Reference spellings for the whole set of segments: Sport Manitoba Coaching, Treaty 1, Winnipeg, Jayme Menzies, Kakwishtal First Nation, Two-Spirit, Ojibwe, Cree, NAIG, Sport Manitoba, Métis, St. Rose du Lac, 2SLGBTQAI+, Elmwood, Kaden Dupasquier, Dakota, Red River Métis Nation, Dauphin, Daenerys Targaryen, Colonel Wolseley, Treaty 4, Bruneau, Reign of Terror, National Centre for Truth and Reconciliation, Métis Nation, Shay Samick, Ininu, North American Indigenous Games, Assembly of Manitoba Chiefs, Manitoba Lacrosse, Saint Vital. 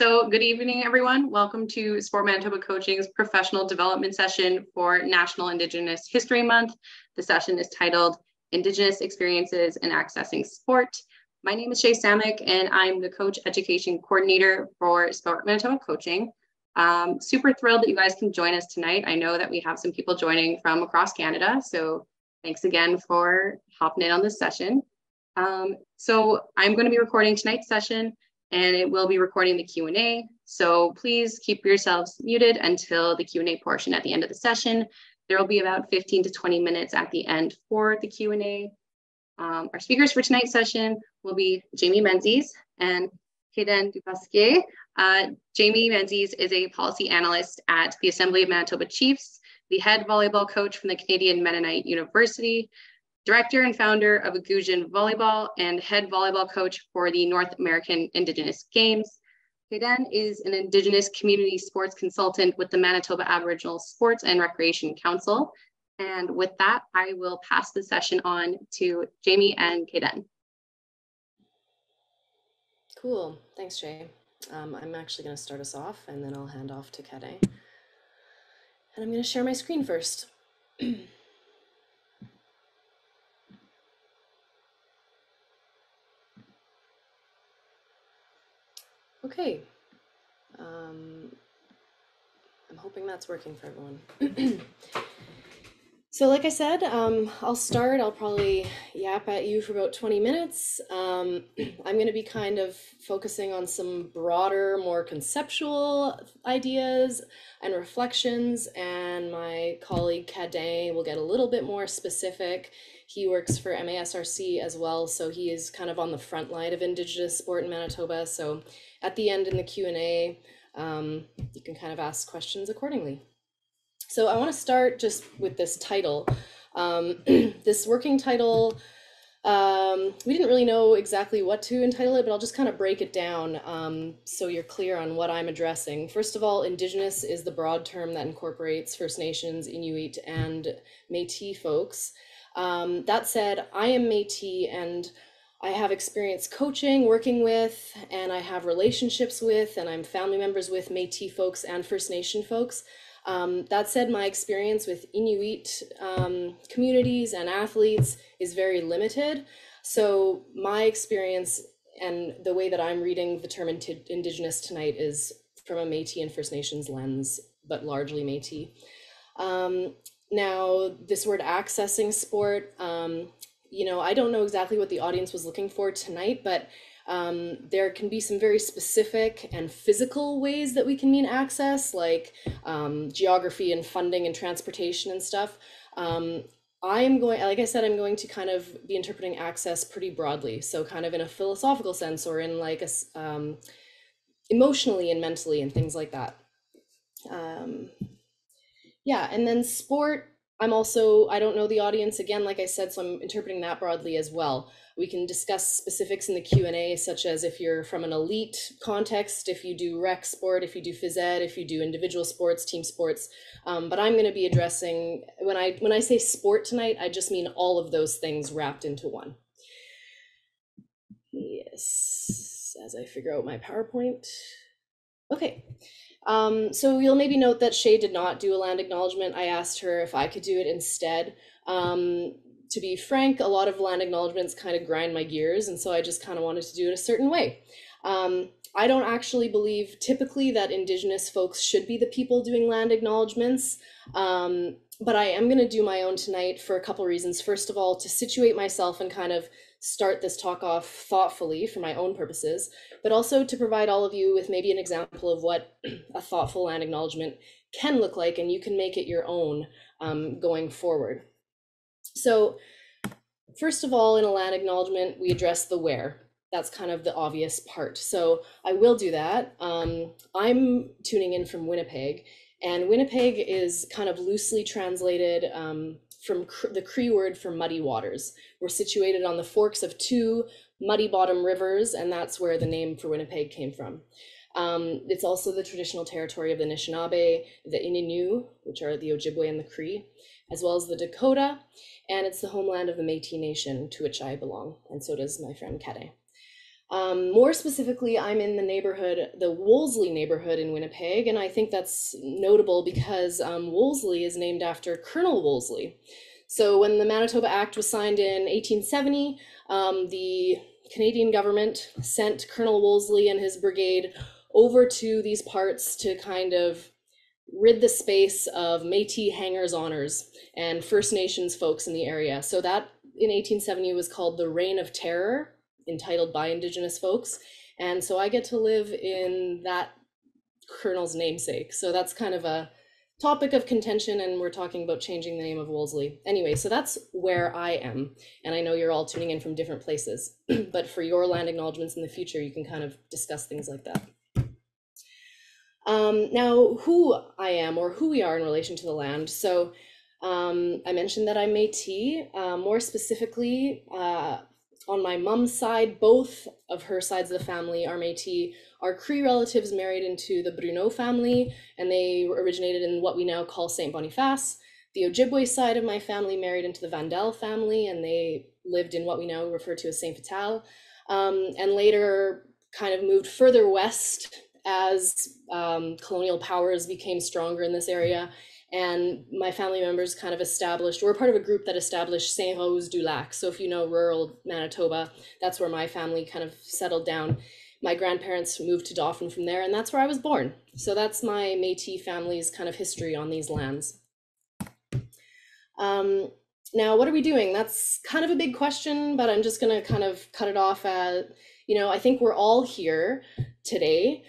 So good evening, everyone. Welcome to Sport Manitoba Coaching's professional development session for National Indigenous History Month. The session is titled Indigenous Experiences in Accessing Sport. My name is Shay Samick, and I'm the Coach Education Coordinator for Sport Manitoba Coaching. Super thrilled that you guys can join us tonight. I know that we have some people joining from across Canada, so thanks again for hopping in on this session. So I'm going to be recording tonight's session, and it will be recording the Q&A. So please keep yourselves muted until the Q&A portion at the end of the session. There will be about 15 to 20 minutes at the end for the Q&A. Our speakers for tonight's session will be Jayme Menzies and Kaden Dupasquier. Jayme Menzies is a policy analyst at the Assembly of Manitoba Chiefs, the head volleyball coach from the Canadian Mennonite University, director and founder of Agoojin Volleyball, and head volleyball coach for the North American Indigenous Games. Kaden is an Indigenous community sports consultant with the Manitoba Aboriginal Sports and Recreation Council. And with that, I will pass the session on to Jayme and Kaden. Cool, thanks, Shay. I'm actually going to start us off, and then I'll hand off to Kaden. And I'm going to share my screen first. Okay. I'm hoping that's working for everyone. So like I said, I'll probably yap at you for about 20 minutes. I'm going to be kind of focusing on some broader, more conceptual ideas and reflections, and my colleague Kaden will get a little bit more specific. He works for MASRC as well, so he is kind of on the front line of Indigenous sport in Manitoba. So at the end in the Q&A, you can kind of ask questions accordingly. So I want to start just with this title, this working title. We didn't really know exactly what to entitle it, but I'll just kind of break it down so you're clear on what I'm addressing. First of all, Indigenous is the broad term that incorporates First Nations, Inuit, and Métis folks. That said, I am Métis, and I have experience coaching, working with, and I have relationships with, and I'm family members with Métis folks and First Nation folks. That said, my experience with Inuit communities and athletes is very limited. So my experience and the way that I'm reading the term Indigenous tonight is from a Métis and First Nations lens, but largely Métis. Now, this word accessing sport, you know, I don't know exactly what the audience was looking for tonight, but there can be some very specific and physical ways that we can mean access, like geography and funding and transportation and stuff. Like I said, I'm going to kind of be interpreting access pretty broadly. So kind of in a philosophical sense, or in like a, emotionally and mentally and things like that. Yeah, and then sport, I don't know the audience again, like I said, so I'm interpreting that broadly as well. We can discuss specifics in the Q&A, such as if you're from an elite context, if you do rec sport, if you do phys ed, if you do individual sports, team sports. But I'm going to be addressing, when I say sport tonight, I just mean all of those things wrapped into one. Yes, as I figure out my PowerPoint. Okay. So you'll maybe note that Shay did not do a land acknowledgement. I asked her if I could do it instead. To be frank, a lot of land acknowledgements kind of grind my gears, and so I just kind of wanted to do it a certain way. I don't actually believe typically that Indigenous folks should be the people doing land acknowledgements, but I am going to do my own tonight for a couple reasons. First of all, to situate myself and kind of start this talk off thoughtfully for my own purposes, but also to provide all of you with maybe an example of what a thoughtful land acknowledgement can look like, and you can make it your own going forward. So first of all, in a land acknowledgement, we address the where. That's kind of the obvious part. So I will do that. I'm tuning in from Winnipeg, and Winnipeg is kind of loosely translated from the Cree word for muddy waters. We're situated on the forks of two muddy bottom rivers, and that's where the name for Winnipeg came from. It's also the traditional territory of the Anishinaabe, the Ininu, which are the Ojibwe and the Cree, as well as the Dakota, and it's the homeland of the Métis Nation, to which I belong, and so does my friend Kaden. More specifically, I'm in the neighborhood, the Wolseley neighborhood in Winnipeg, and I think that's notable because Wolseley is named after Colonel Wolseley. So when the Manitoba Act was signed in 1870, the Canadian government sent Colonel Wolseley and his brigade over to these parts to kind of rid the space of Métis hangers-oners and First Nations folks in the area. So that in 1870 was called the Reign of Terror, entitled by Indigenous folks. And so I get to live in that colonel's namesake. So that's kind of a topic of contention, and we're talking about changing the name of Wolseley. Anyway, so that's where I am. And I know you're all tuning in from different places, but for your land acknowledgements in the future, you can kind of discuss things like that. Now, who I am or who we are in relation to the land. So I mentioned that I'm Métis. More specifically, on my mom's side, both of her sides of the family are Métis. Our Cree relatives married into the Bruneau family, and they originated in what we now call Saint Boniface. The Ojibwe side of my family married into the Vandel family, and they lived in what we now refer to as Saint Vital, and later kind of moved further west as colonial powers became stronger in this area. And my family members kind of established, we're part of a group that established St. Rose du Lac. So if you know rural Manitoba, that's where my family kind of settled down. My grandparents moved to Dauphin from there, and that's where I was born. So that's my Métis family's kind of history on these lands. Now, what are we doing? That's kind of a big question, but I'm just gonna kind of cut it off at, you know, I think we're all here today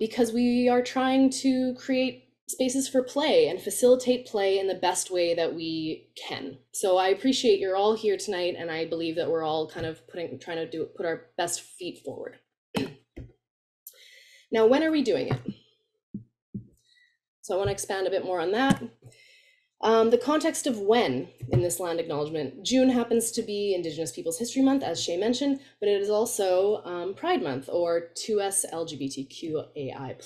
because we are trying to create spaces for play and facilitate play in the best way that we can. So I appreciate you're all here tonight, and I believe that we're all kind of trying to put our best feet forward. Now, when are we doing it? So I want to expand a bit more on that. The context of when in this land acknowledgement. June happens to be Indigenous Peoples History Month, as Shay mentioned, but it is also Pride Month, or 2SLGBTQAI+.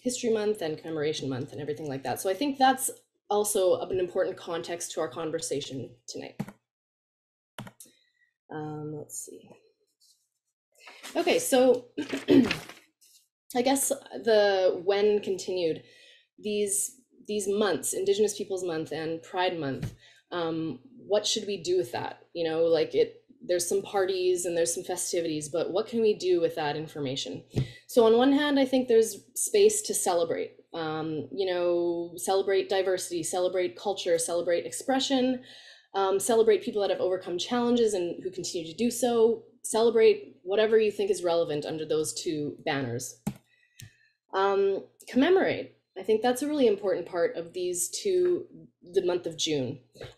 History Month and Commemoration Month and everything like that. So I think that's also an important context to our conversation tonight. Let's see. Okay, so I guess the when continued, these months, Indigenous Peoples Month and Pride Month, what should we do with that? You know, like there's some parties and there's some festivities, but what can we do with that information? So on one hand, I think there's space to celebrate, you know, celebrate diversity, celebrate culture, celebrate expression, celebrate people that have overcome challenges and who continue to do so, celebrate whatever you think is relevant under those two banners. Commemorate. I think that's a really important part of these two, the month of June. We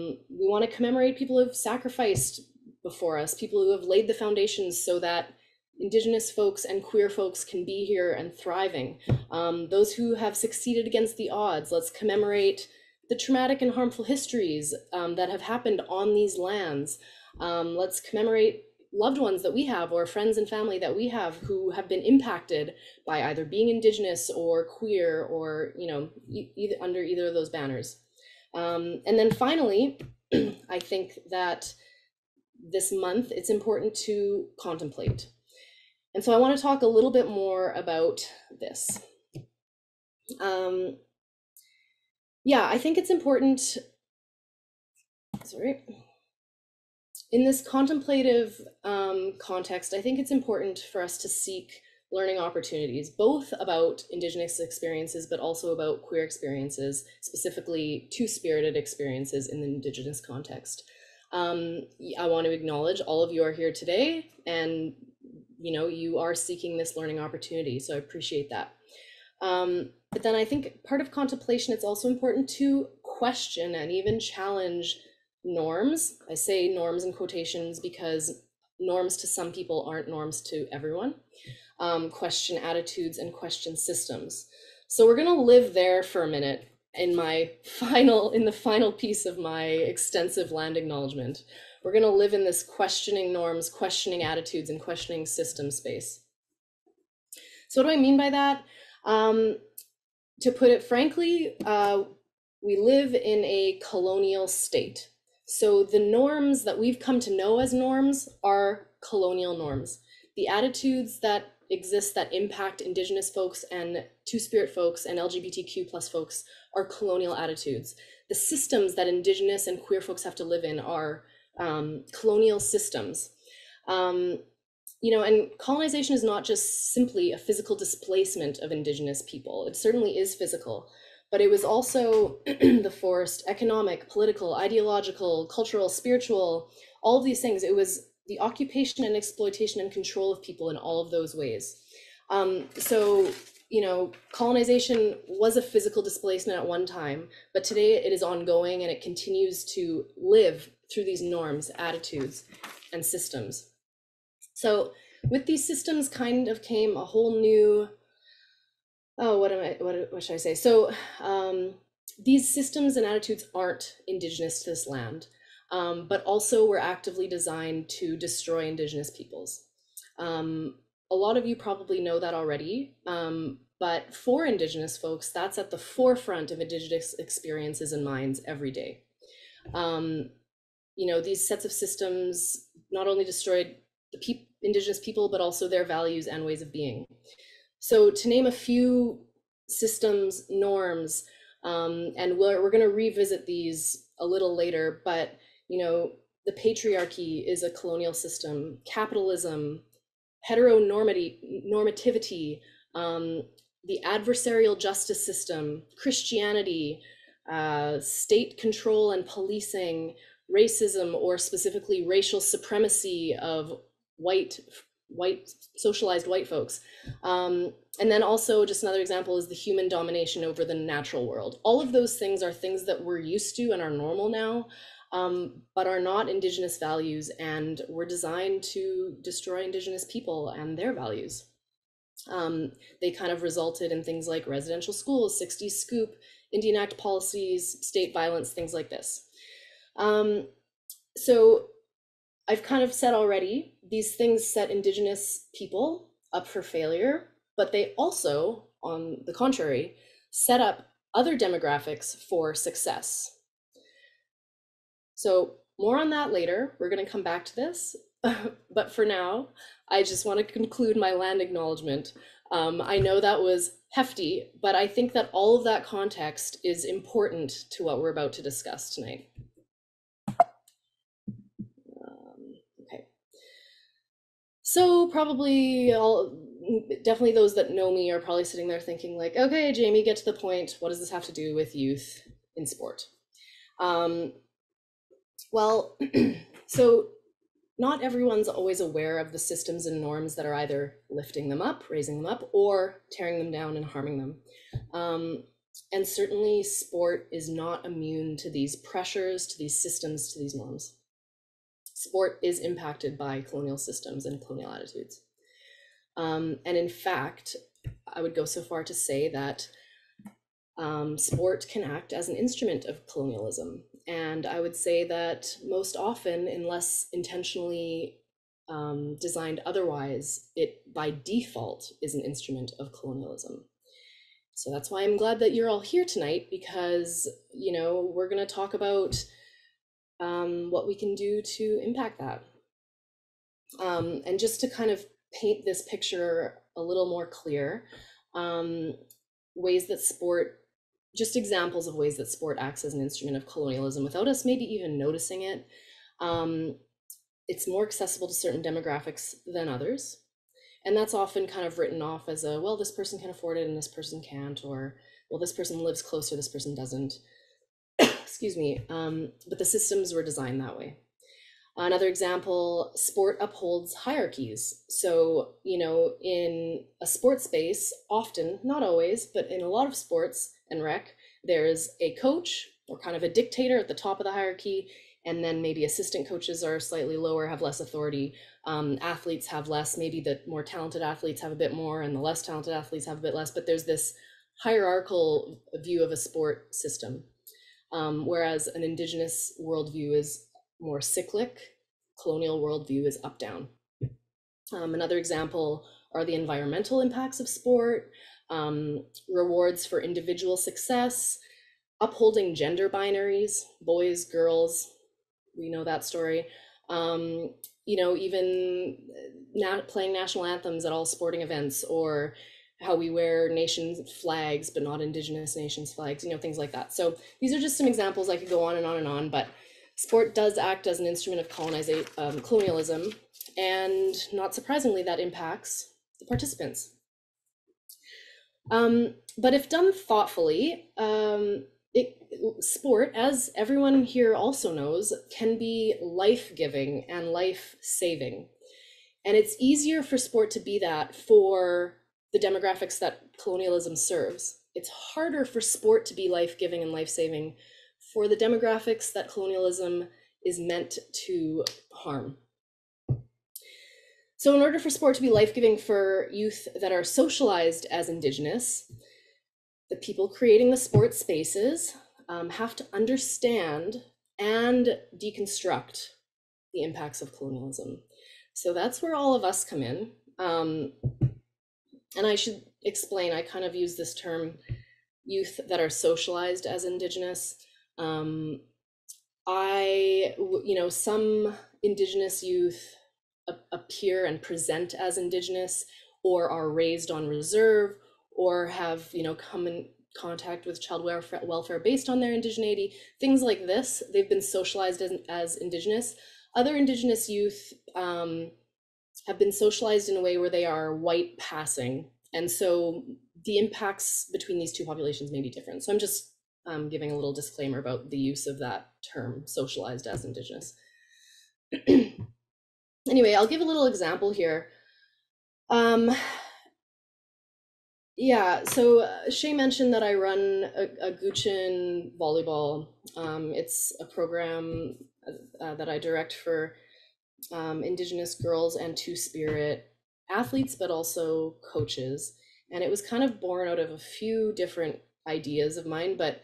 want to commemorate people who have sacrificed before us, people who have laid the foundations so that Indigenous folks and queer folks can be here and thriving. Those who have succeeded against the odds, let's commemorate the traumatic and harmful histories that have happened on these lands. Let's commemorate loved ones that we have, or friends and family that we have, who have been impacted by either being Indigenous or queer, or, you know, under either of those banners. And then finally, I think that this month, it's important to contemplate. And so I want to talk a little bit more about this. Yeah, I think it's important, sorry, in this contemplative context, I think it's important for us to seek learning opportunities, both about Indigenous experiences, but also about queer experiences, specifically two-spirited experiences in the Indigenous context. I want to acknowledge all of you are here today, and you know, you are seeking this learning opportunity, so I appreciate that. But then I think part of contemplation, it's also important to question and even challenge norms. I say norms in quotations because norms to some people aren't norms to everyone. Question attitudes and question systems. So we're gonna live there for a minute in the final piece of my extensive land acknowledgement. We're going to live in this questioning norms, questioning attitudes, and questioning system space. So what do I mean by that? To put it frankly, we live in a colonial state. So the norms that we've come to know as norms are colonial norms, the attitudes that exist that impact Indigenous folks and Two-Spirit folks and LGBTQ+ folks are colonial attitudes. The systems that Indigenous and queer folks have to live in are colonial systems. You know, and colonization is not just simply a physical displacement of Indigenous people. It certainly is physical, but it was also the forced economic, political, ideological, cultural, spiritual, all of these things. It was the occupation and exploitation and control of people in all of those ways. So, you know, colonization was a physical displacement at one time, but today it is ongoing and it continues to live through these norms, attitudes, and systems. So with these systems kind of came a whole new, what should I say? So these systems and attitudes aren't Indigenous to this land, but also were actively designed to destroy Indigenous peoples. A lot of you probably know that already, but for Indigenous folks, that's at the forefront of Indigenous experiences and minds every day. You know, these sets of systems not only destroyed the Indigenous people, but also their values and ways of being. So to name a few systems, norms, and we're going to revisit these a little later, but, you know, the patriarchy is a colonial system, capitalism, heteronormativity, the adversarial justice system, Christianity, state control and policing, racism, or specifically racial supremacy of socialized white folks. And then also just another example is the human domination over the natural world. All of those things are things that we're used to and are normal now, but are not Indigenous values and were designed to destroy Indigenous people and their values. They kind of resulted in things like residential schools, 60s scoop, Indian Act policies, state violence, things like this. So I've kind of said already, these things set Indigenous people up for failure, but they also, on the contrary, set up other demographics for success. So more on that later, we're going to come back to this, but for now, I just want to conclude my land acknowledgement. I know that was hefty, but I think that all of that context is important to what we're about to discuss tonight. So probably definitely those that know me are probably sitting there thinking like, okay, Jayme, get to the point. What does this have to do with youth in sport? Well, so not everyone's always aware of the systems and norms that are either lifting them up, raising them up, or tearing them down and harming them. And certainly sport is not immune to these pressures, to these systems, to these norms. Sport is impacted by colonial systems and colonial attitudes. And in fact, I would go so far to say that sport can act as an instrument of colonialism. And I would say that most often, unless intentionally designed otherwise, it by default is an instrument of colonialism. So that's why I'm glad that you're all here tonight, because, you know, we're going to talk about what we can do to impact that. And just to kind of paint this picture a little more clear, ways that sport, just examples of ways that sport acts as an instrument of colonialism without us maybe even noticing it. It's more accessible to certain demographics than others. And that's often kind of written off as a, well, this person can afford it and this person can't, or, well, this person lives closer, this person doesn't. Excuse me, but the systems were designed that way. Another example, sport upholds hierarchies. So, you know, in a sports space, often, not always, but in a lot of sports and rec, there's a coach or kind of a dictator at the top of the hierarchy, and then maybe assistant coaches are slightly lower, have less authority. Athletes have less, maybe the more talented athletes have a bit more and the less talented athletes have a bit less, but there's this hierarchical view of a sport system. Whereas an Indigenous worldview is more cyclic, colonial worldview is up-down. Another example are the environmental impacts of sport, rewards for individual success, upholding gender binaries, boys, girls, we know that story, you know, even not playing national anthems at all sporting events, or how we wear nation flags, but not Indigenous nations flags, you know, things like that. So these are just some examples. I could go on and on and on, but sport does act as an instrument of colonialism, and not surprisingly, that impacts the participants. But if done thoughtfully, sport, as everyone here also knows, can be life-giving and life-saving. And it's easier for sport to be that for the demographics that colonialism serves. It's harder for sport to be life-giving and life-saving for the demographics that colonialism is meant to harm. So in order for sport to be life-giving for youth that are socialized as Indigenous, the people creating the sport spaces have to understand and deconstruct the impacts of colonialism. So that's where all of us come in. And I should explain, I kind of use this term, youth that are socialized as Indigenous. You know, some Indigenous youth appear and present as Indigenous, or are raised on reserve, or have, you know, come in contact with child welfare based on their indigeneity, things like this. They've been socialized as Indigenous. Other Indigenous youth have been socialized in a way where they are white passing. And so the impacts between these two populations may be different. So I'm just giving a little disclaimer about the use of that term, socialized as Indigenous. Anyway, I'll give a little example here. Yeah, so Shay mentioned that I run Agoojin Volleyball. It's a program that I direct for Indigenous girls and Two-Spirit athletes, but also coaches. And it was kind of born out of a few different ideas of mine. But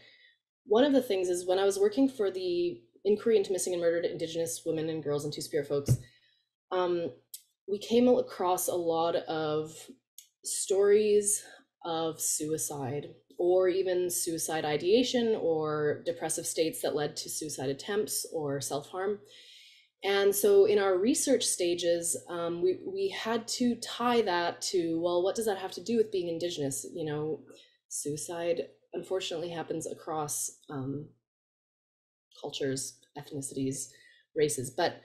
one of the things is, when I was working for the Inquiry into Missing and Murdered Indigenous Women and Girls and Two-Spirit folks, we came across a lot of stories of suicide, or even suicide ideation, or depressive states that led to suicide attempts or self-harm. And so in our research stages, we had to tie that to, well, what does that have to do with being Indigenous? You know, suicide unfortunately happens across cultures, ethnicities, races. But,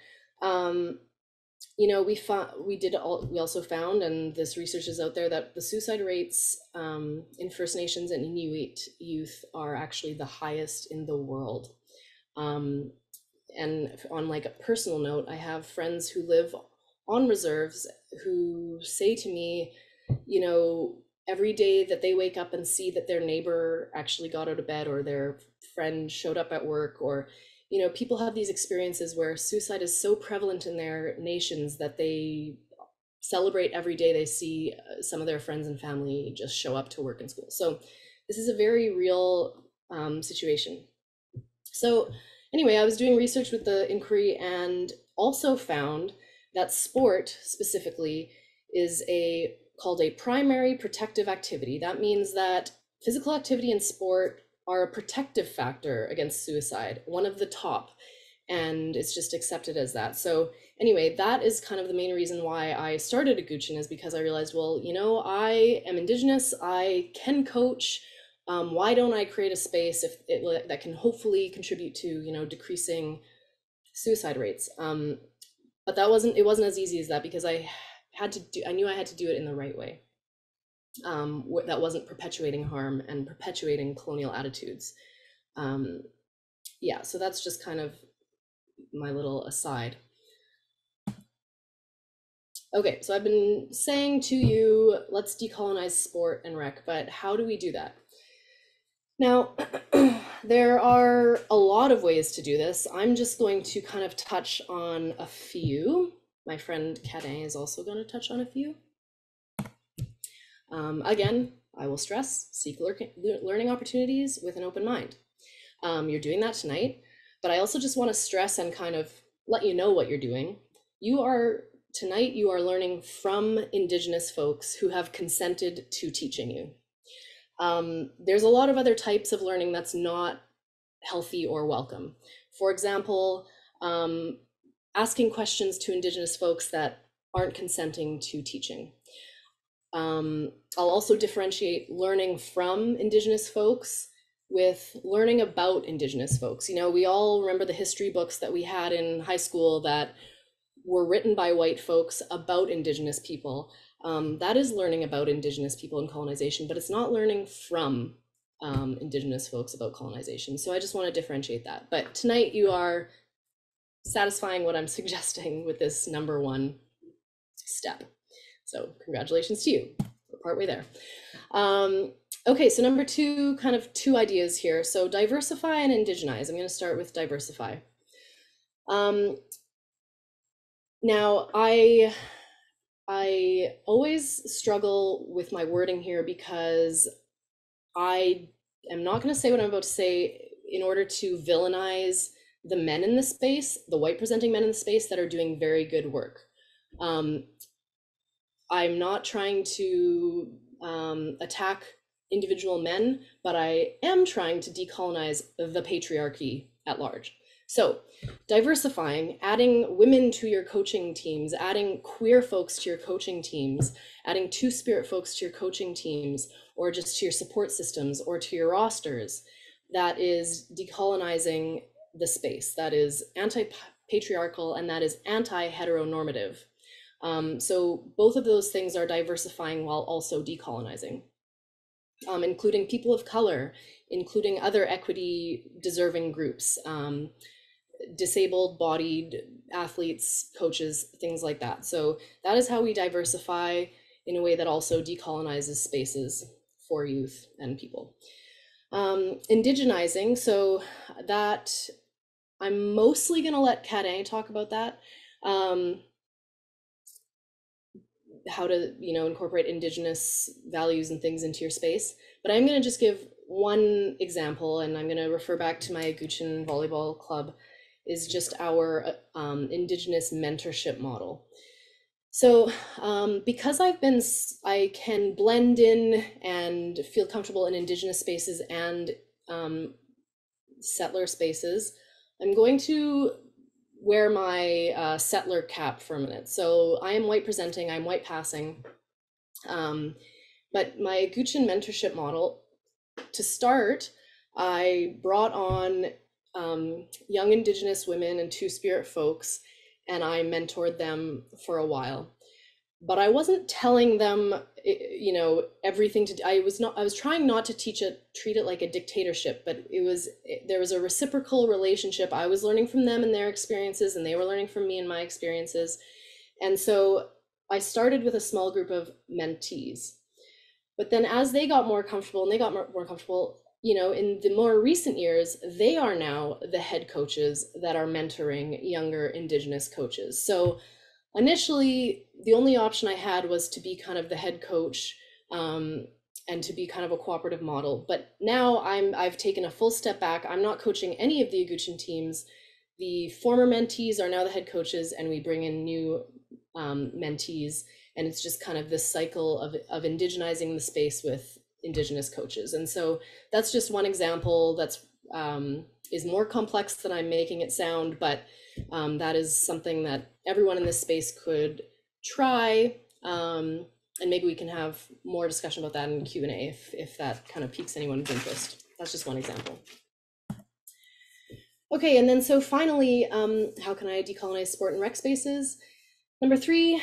you know, we also found, and this research is out there, that the suicide rates in First Nations and Inuit youth are actually the highest in the world. And on like a personal note, I have friends who live on reserves who say to me, you know, every day that they wake up and see that their neighbor actually got out of bed, or their friend showed up at work, or, you know, people have these experiences where suicide is so prevalent in their nations that they celebrate every day they see some of their friends and family just show up to work and school. So this is a very real situation. So anyway, I was doing research with the Inquiry and also found that sport specifically is called a primary protective activity. That means that physical activity and sport are a protective factor against suicide, one of the top, and it's just accepted as that. So anyway, that is kind of the main reason why I started Agoojin, is because I realized, well, you know, I am Indigenous, I can coach. Why don't I create a space that can hopefully contribute to, you know, decreasing suicide rates? But it wasn't as easy as that, because I knew I had to do it in the right way. That wasn't perpetuating harm and perpetuating colonial attitudes. Yeah, so that's just kind of my little aside. Okay, so I've been saying to you, let's decolonize sport and rec, but how do we do that? Now, there are a lot of ways to do this. I'm just going to kind of touch on a few. My friend Kaden is also going to touch on a few. Again, I will stress, seek learning opportunities with an open mind. You're doing that tonight, but I also just want to stress and kind of let you know what you're doing. Tonight you are learning from Indigenous folks who have consented to teaching you. There's a lot of other types of learning that's not healthy or welcome. For example, asking questions to Indigenous folks that aren't consenting to teaching. I'll also differentiate learning from Indigenous folks with learning about Indigenous folks. You know, we all remember the history books that we had in high school that were written by white folks about Indigenous people. That is learning about Indigenous people and colonization, but it's not learning from Indigenous folks about colonization. So I just want to differentiate that. But tonight you are satisfying what I'm suggesting with this #1 step. So congratulations to you. We're partway there. Okay, so #2, kind of two ideas here. So diversify and indigenize. I'm going to start with diversify. Now, I always struggle with my wording here because I am not going to say what I'm about to say in order to villainize the men in the space, the white presenting men in the space that are doing very good work. I'm not trying to attack individual men, but I am trying to decolonize the patriarchy at large. So diversifying, adding women to your coaching teams, adding queer folks to your coaching teams, adding two-spirit folks to your coaching teams, or just to your support systems or to your rosters, that is decolonizing the space. That is anti-patriarchal and that is anti-heteronormative. So both of those things are diversifying while also decolonizing, including people of color, including other equity deserving groups. Disabled bodied athletes, coaches, things like that. So that is how we diversify in a way that also decolonizes spaces for youth and people. Indigenizing, so that I'm mostly going to let Kaden talk about that, how to, you know, incorporate Indigenous values and things into your space. But I'm going to just give one example, and I'm going to refer back to my Agoojin Volleyball Club, is just our Indigenous mentorship model. So because I can blend in and feel comfortable in Indigenous spaces and settler spaces, I'm going to wear my settler cap for a minute. So I am white presenting, I'm white passing, but my Agoojin mentorship model, to start, I brought on young Indigenous women and two-spirit folks, and I mentored them for a while, but I wasn't telling them, you know, everything to do. I was trying not to treat it like a dictatorship, but there was a reciprocal relationship. I was learning from them and their experiences, and they were learning from me and my experiences. And so I started with a small group of mentees, but then as they got more comfortable and they got more comfortable, you know, in the more recent years, they are now the head coaches that are mentoring younger Indigenous coaches. So initially, the only option I had was to be kind of the head coach and to be kind of a cooperative model. But now I've taken a full step back. I'm not coaching any of the Agoojin teams. The former mentees are now the head coaches, and we bring in new mentees. And it's just kind of this cycle of indigenizing the space with Indigenous coaches. And so that's just one example that's is more complex than I'm making it sound, but that is something that everyone in this space could try, and maybe we can have more discussion about that in Q&A if that kind of piques anyone's interest. That's just one example. Okay, and then so finally, how can I decolonize sport and rec spaces? #3,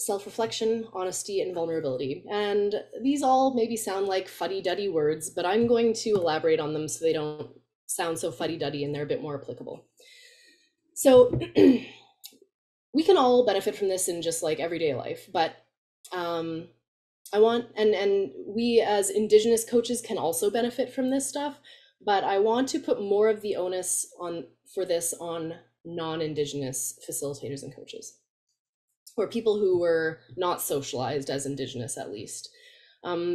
self-reflection, honesty, and vulnerability. And these all maybe sound like fuddy-duddy words, but I'm going to elaborate on them so they don't sound so fuddy-duddy and they're a bit more applicable. So we can all benefit from this in just like everyday life, but I want, and we as Indigenous coaches can also benefit from this stuff, but I want to put more of the onus for this on non-Indigenous facilitators and coaches, or people who were not socialized as Indigenous, at least,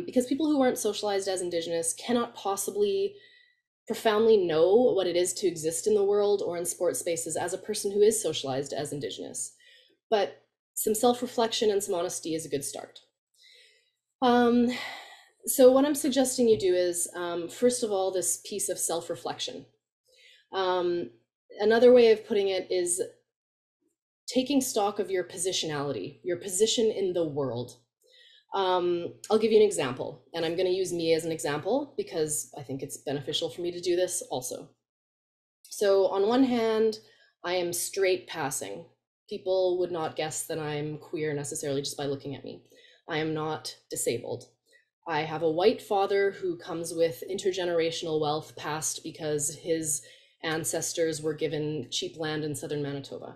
because people who aren't socialized as Indigenous cannot possibly profoundly know what it is to exist in the world or in sports spaces as a person who is socialized as Indigenous. But some self-reflection and some honesty is a good start. So what I'm suggesting you do is, first of all, this piece of self-reflection. Another way of putting it is taking stock of your positionality, your position in the world. I'll give you an example, and I'm going to use me as an example because I think it's beneficial for me to do this also. So on one hand, I am straight passing. People would not guess that I'm queer necessarily just by looking at me. I am not disabled. I have a white father who comes with intergenerational wealth passed because his ancestors were given cheap land in southern Manitoba.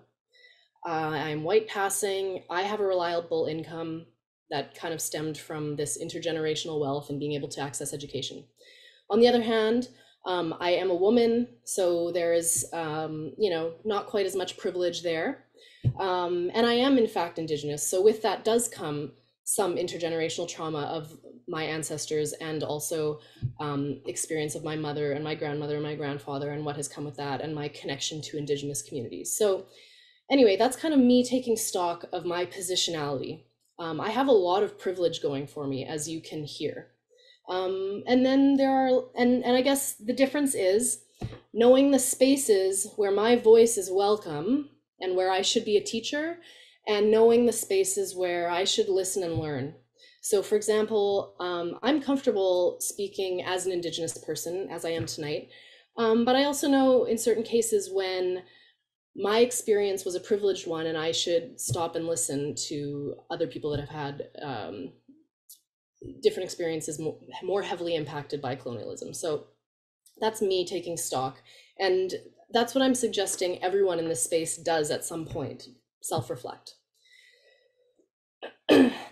I'm white passing. I have a reliable income that kind of stemmed from this intergenerational wealth and being able to access education. On the other hand, I am a woman, so there is, you know, not quite as much privilege there. And I am in fact Indigenous, so with that does come some intergenerational trauma of my ancestors and also experience of my mother and my grandmother and my grandfather and what has come with that and my connection to Indigenous communities. So anyway, that's kind of me taking stock of my positionality. I have a lot of privilege going for me, as you can hear. And then there are, and I guess the difference is knowing the spaces where my voice is welcome and where I should be a teacher, and knowing the spaces where I should listen and learn. So for example, I'm comfortable speaking as an Indigenous person, as I am tonight, but I also know in certain cases when my experience was a privileged one and I should stop and listen to other people that have had different experiences more heavily impacted by colonialism. So that's me taking stock, and that's what I'm suggesting everyone in this space does at some point, self-reflect.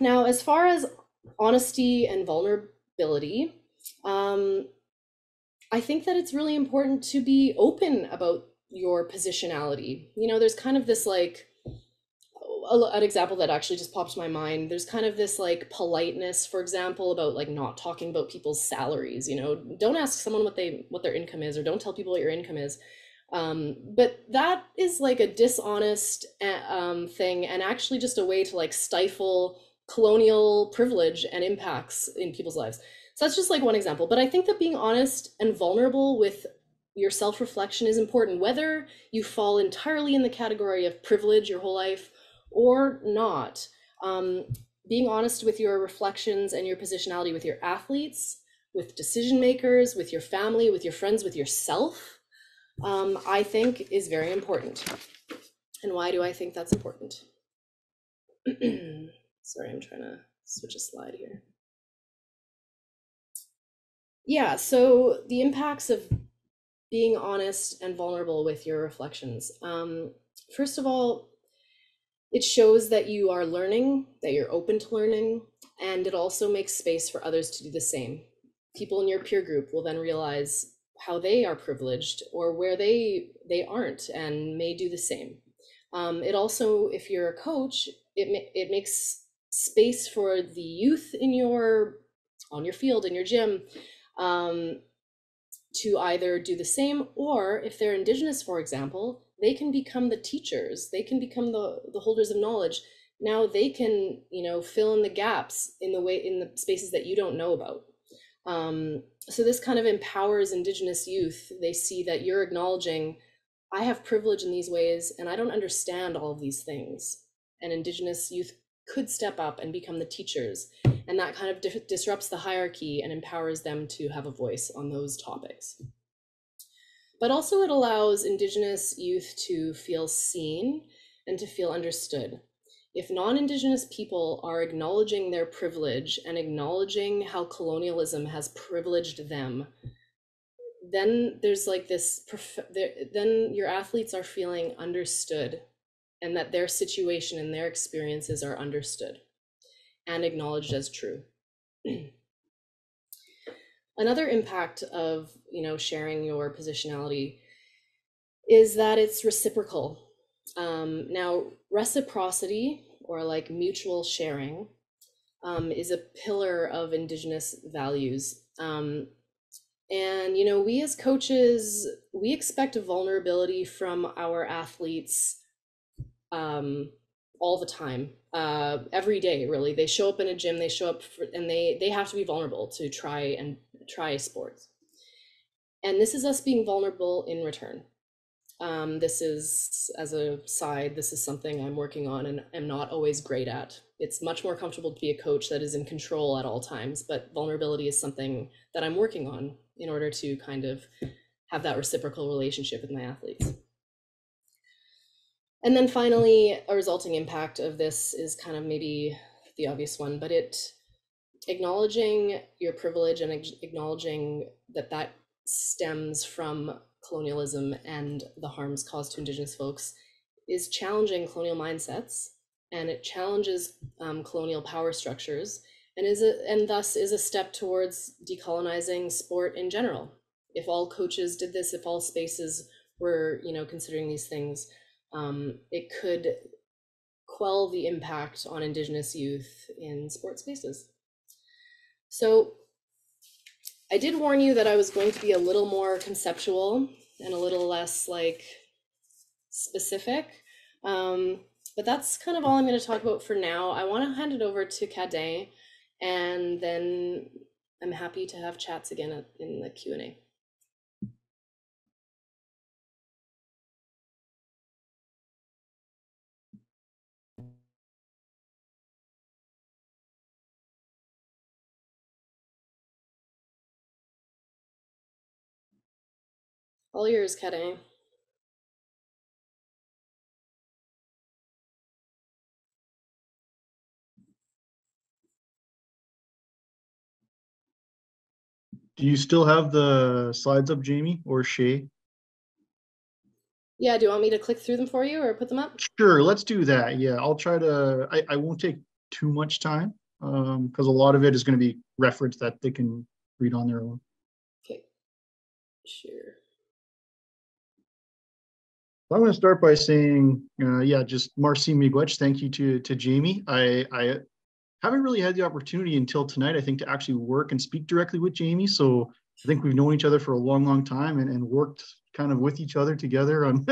Now, as far as honesty and vulnerability, I think that it's really important to be open about your positionality. You know, there's kind of this like, an example that actually just popped to my mind, there's kind of this like politeness, for example, about like not talking about people's salaries. You know, don't ask someone what their income is, or don't tell people what your income is. But that is like a dishonest thing, and actually just a way to like stifle colonial privilege and impacts in people's lives. So that's just like one example, but I think that being honest and vulnerable with your self-reflection is important, whether you fall entirely in the category of privilege your whole life or not. Being honest with your reflections and your positionality with your athletes, with decision makers, with your family, with your friends, with yourself, I think is very important. And why do I think that's important? Sorry, I'm trying to switch a slide here. Yeah, so the impacts of being honest and vulnerable with your reflections. First of all, it shows that you are learning, that you're open to learning, and it also makes space for others to do the same. People in your peer group will then realize how they are privileged or where they aren't and may do the same. It also, if you're a coach, it makes space for the youth in on your field, in your gym, to either do the same, or if they're Indigenous, for example, they can become the teachers, they can become the holders of knowledge. Now they can, you know, fill in the gaps in the spaces that you don't know about. So this kind of empowers Indigenous youth. They see that you're acknowledging, I have privilege in these ways and I don't understand all of these things. And Indigenous youth could step up and become the teachers. And that kind of disrupts the hierarchy and empowers them to have a voice on those topics. But also it allows Indigenous youth to feel seen and to feel understood. If non-Indigenous people are acknowledging their privilege and acknowledging how colonialism has privileged them, then there's like this, then your athletes are feeling understood and that their situation and their experiences are understood and acknowledged as true. Another impact of, you know, sharing your positionality is that it's reciprocal. Now, reciprocity, or like mutual sharing, is a pillar of Indigenous values. And, you know, we as coaches, we expect vulnerability from our athletes all the time, every day, really. They show up in a gym, they show up and they have to be vulnerable to try sports. And this is us being vulnerable in return. This is, as a side, this is something I'm working on and I'm not always great at. It's much more comfortable to be a coach that is in control at all times, but vulnerability is something that I'm working on in order to kind of have that reciprocal relationship with my athletes. And then finally, a resulting impact of this is kind of maybe the obvious one, but acknowledging your privilege and acknowledging that that stems from colonialism and the harms caused to Indigenous folks is challenging colonial mindsets, and it challenges colonial power structures, and thus is a step towards decolonizing sport in general. If all coaches did this, if all spaces were, you know, considering these things, it could quell the impact on Indigenous youth in sport spaces. So I did warn you that I was going to be a little more conceptual and a little less like specific, but that's kind of all I'm going to talk about for now. I want to hand it over to Kaden, and then I'm happy to have chats again in the Q&A. All yours, Kaden. Do you still have the slides up, Jayme or Shay? Yeah, do you want me to click through them for you or put them up? Sure, let's do that. Yeah, I'll try to, I won't take too much time because a lot of it is going to be reference that they can read on their own. Okay, sure. I want to start by saying, yeah, just merci miigwech. Thank you to Jayme. I haven't really had the opportunity until tonight, I think, to actually work and speak directly with Jayme. So I think we've known each other for a long, long time and worked kind of with each other together on,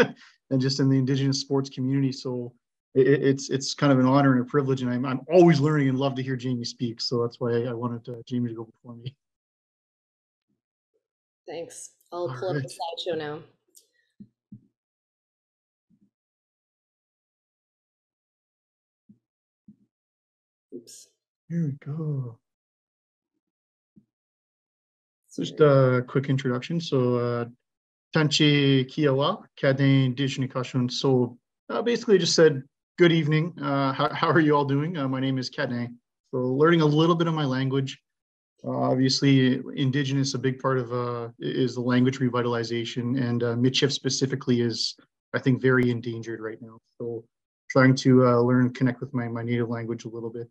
and just in the Indigenous sports community. So it's kind of an honor and a privilege. And I'm always learning and love to hear Jayme speak. So that's why I wanted Jayme to go before me. Thanks. I'll pull up the slideshow now. Oops. Here we go. Sorry. Just a quick introduction. So, Tanche Kiawa, Kaden Dijnikashun. So, basically, just said, good evening. How are you all doing? My name is Kaden. So, learning a little bit of my language. Obviously, Indigenous, a big part of is the language revitalization, and Michif specifically is, I think, very endangered right now. So, trying to learn and connect with my native language a little bit.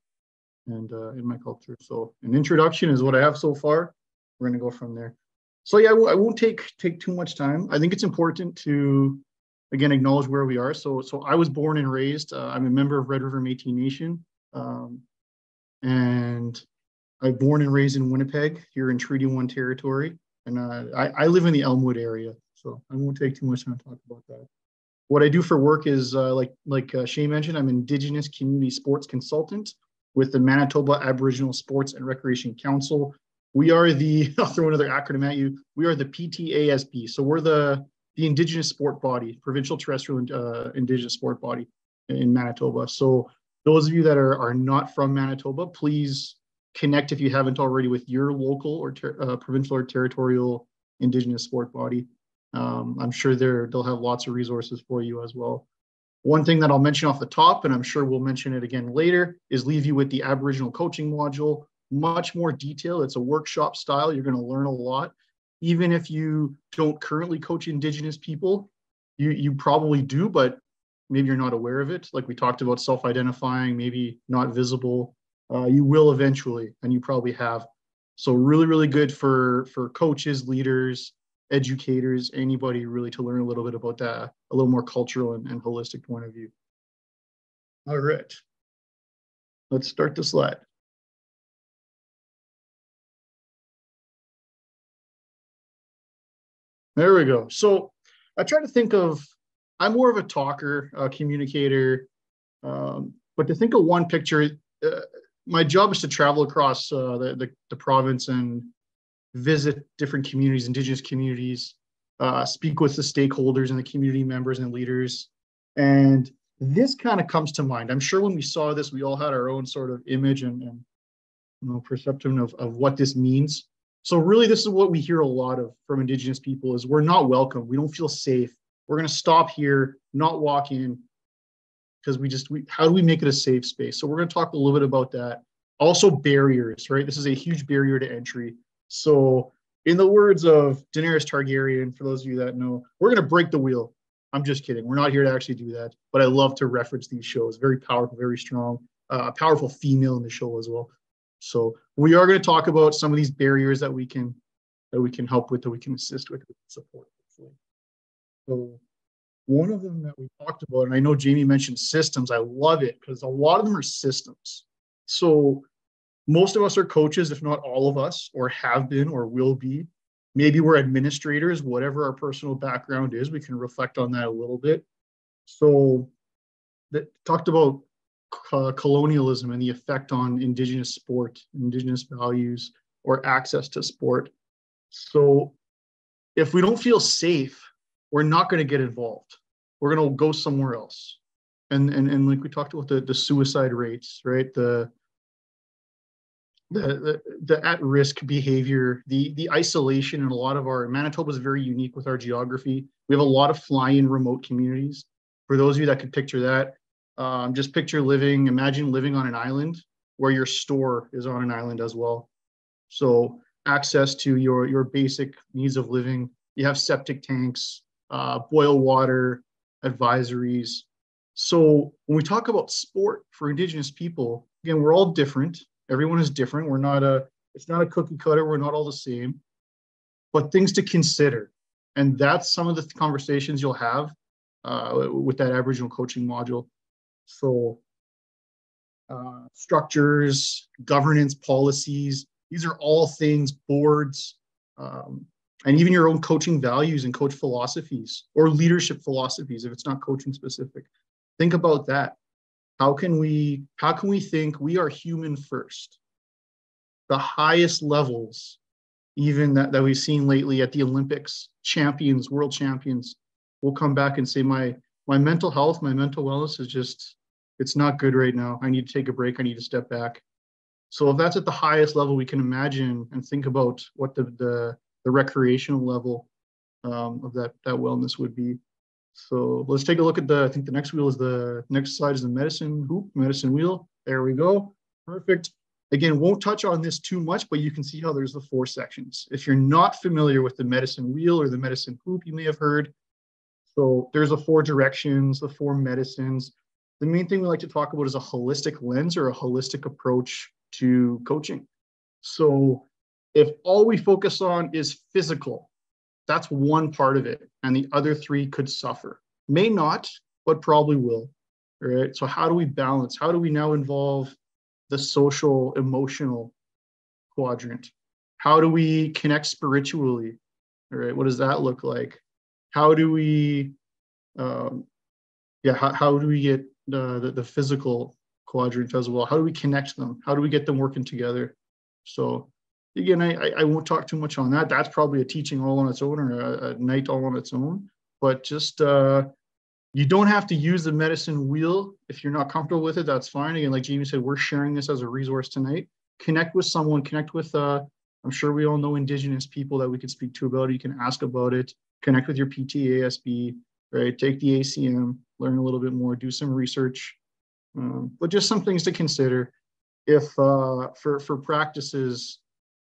And in my culture. So an introduction is what I have so far. We're going to go from there. So yeah, I won't take too much time. I think it's important to, again, acknowledge where we are. So I was born and raised. I'm a member of Red River Métis Nation. And I'm born and raised in Winnipeg, here in Treaty 1 territory. And I live in the Elmwood area. So I won't take too much time to talk about that. What I do for work is, like Shay mentioned, I'm an Indigenous community sports consultant with the Manitoba Aboriginal Sports and Recreation Council. We are the, I'll throw another acronym at you, we are the PTASB. So we're the Indigenous sport body, provincial terrestrial Indigenous sport body in Manitoba. So those of you that are not from Manitoba, please connect if you haven't already with your local or provincial or territorial Indigenous sport body. I'm sure they'll have lots of resources for you as well. One thing that I'll mention off the top, and I'm sure we'll mention it again later, is leave you with the Aboriginal coaching module. Much more detail. It's a workshop style. You're going to learn a lot. Even if you don't currently coach Indigenous people, you probably do, but maybe you're not aware of it. Like we talked about self-identifying, maybe not visible. You will eventually, and you probably have. So really, really good for coaches, leaders, educators, anybody really, to learn a little bit about that, a little more cultural and holistic point of view. All right, let's start the slide. There we go. So I try to think of, I'm more of a talker, a communicator, but to think of one picture, my job is to travel across the province and visit different communities, Indigenous communities, speak with the stakeholders and the community members and leaders. And this kind of comes to mind. I'm sure when we saw this, we all had our own sort of image and you know, perception of what this means. So really, this is what we hear a lot of from Indigenous people is we're not welcome. We don't feel safe. We're going to stop here, not walk in, because how do we make it a safe space? So we're going to talk a little bit about that. Also barriers, right? This is a huge barrier to entry. So in the words of Daenerys Targaryen, for those of you that know, we're going to break the wheel. I'm just kidding. We're not here to actually do that. But I love to reference these shows. Very powerful, very strong, powerful female in the show as well. So we are going to talk about some of these barriers that we can help with, that we can assist with support. So one of them that we talked about, and I know Jayme mentioned systems. I love it because a lot of them are systems. So most of us are coaches, if not all of us, or have been or will be. Maybe we're administrators, whatever our personal background is, we can reflect on that a little bit. So that talked about colonialism and the effect on Indigenous sport, Indigenous values, or access to sport. So if we don't feel safe, we're not going to get involved. We're going to go somewhere else. And like we talked about the suicide rates, right? The at-risk behavior, the isolation in a lot of our, Manitoba is very unique with our geography. We have a lot of fly-in remote communities. For those of you that could picture that, just picture imagine living on an island where your store is on an island as well. So access to your basic needs of living. You have septic tanks, boil water, advisories. So when we talk about sport for Indigenous people, again, we're all different. Everyone is different. It's not a cookie cutter. We're not all the same, but things to consider. And that's some of the conversations you'll have with that Aboriginal coaching module. So structures, governance, policies, these are all things, boards, and even your own coaching values and coach philosophies or leadership philosophies, if it's not coaching specific. Think about that. How can we think we are human first? The highest levels, even that we've seen lately at the Olympics, champions, world champions, will come back and say, my mental health, my mental wellness is just, it's not good right now. I need to take a break. I need to step back. So if that's at the highest level, we can imagine and think about what the recreational level of that wellness would be. So let's take a look at I think the next wheel is the medicine hoop, medicine wheel. There we go. Perfect. Again, won't touch on this too much, but you can see how there's the four sections. If you're not familiar with the medicine wheel or the medicine hoop, you may have heard. So there's the four directions, the four medicines. The main thing we like to talk about is a holistic lens or a holistic approach to coaching. So if all we focus on is physical, that's one part of it, and the other three could suffer. May not, but probably will, right? So how do we balance? How do we now involve the social, emotional quadrant? How do we connect spiritually, right? What does that look like? How do we, how do we get the physical quadrant as well? How do we connect them? How do we get them working together? So again, I won't talk too much on that. That's probably a teaching all on its own or a night all on its own. But just you don't have to use the medicine wheel. If you're not comfortable with it, that's fine. Again, like Jayme said, we're sharing this as a resource tonight. Connect with someone. Connect with, I'm sure we all know Indigenous people that we could speak to about it. You can ask about it. Connect with your PTASB, right? Take the ACM, learn a little bit more, do some research. But just some things to consider. If for practices,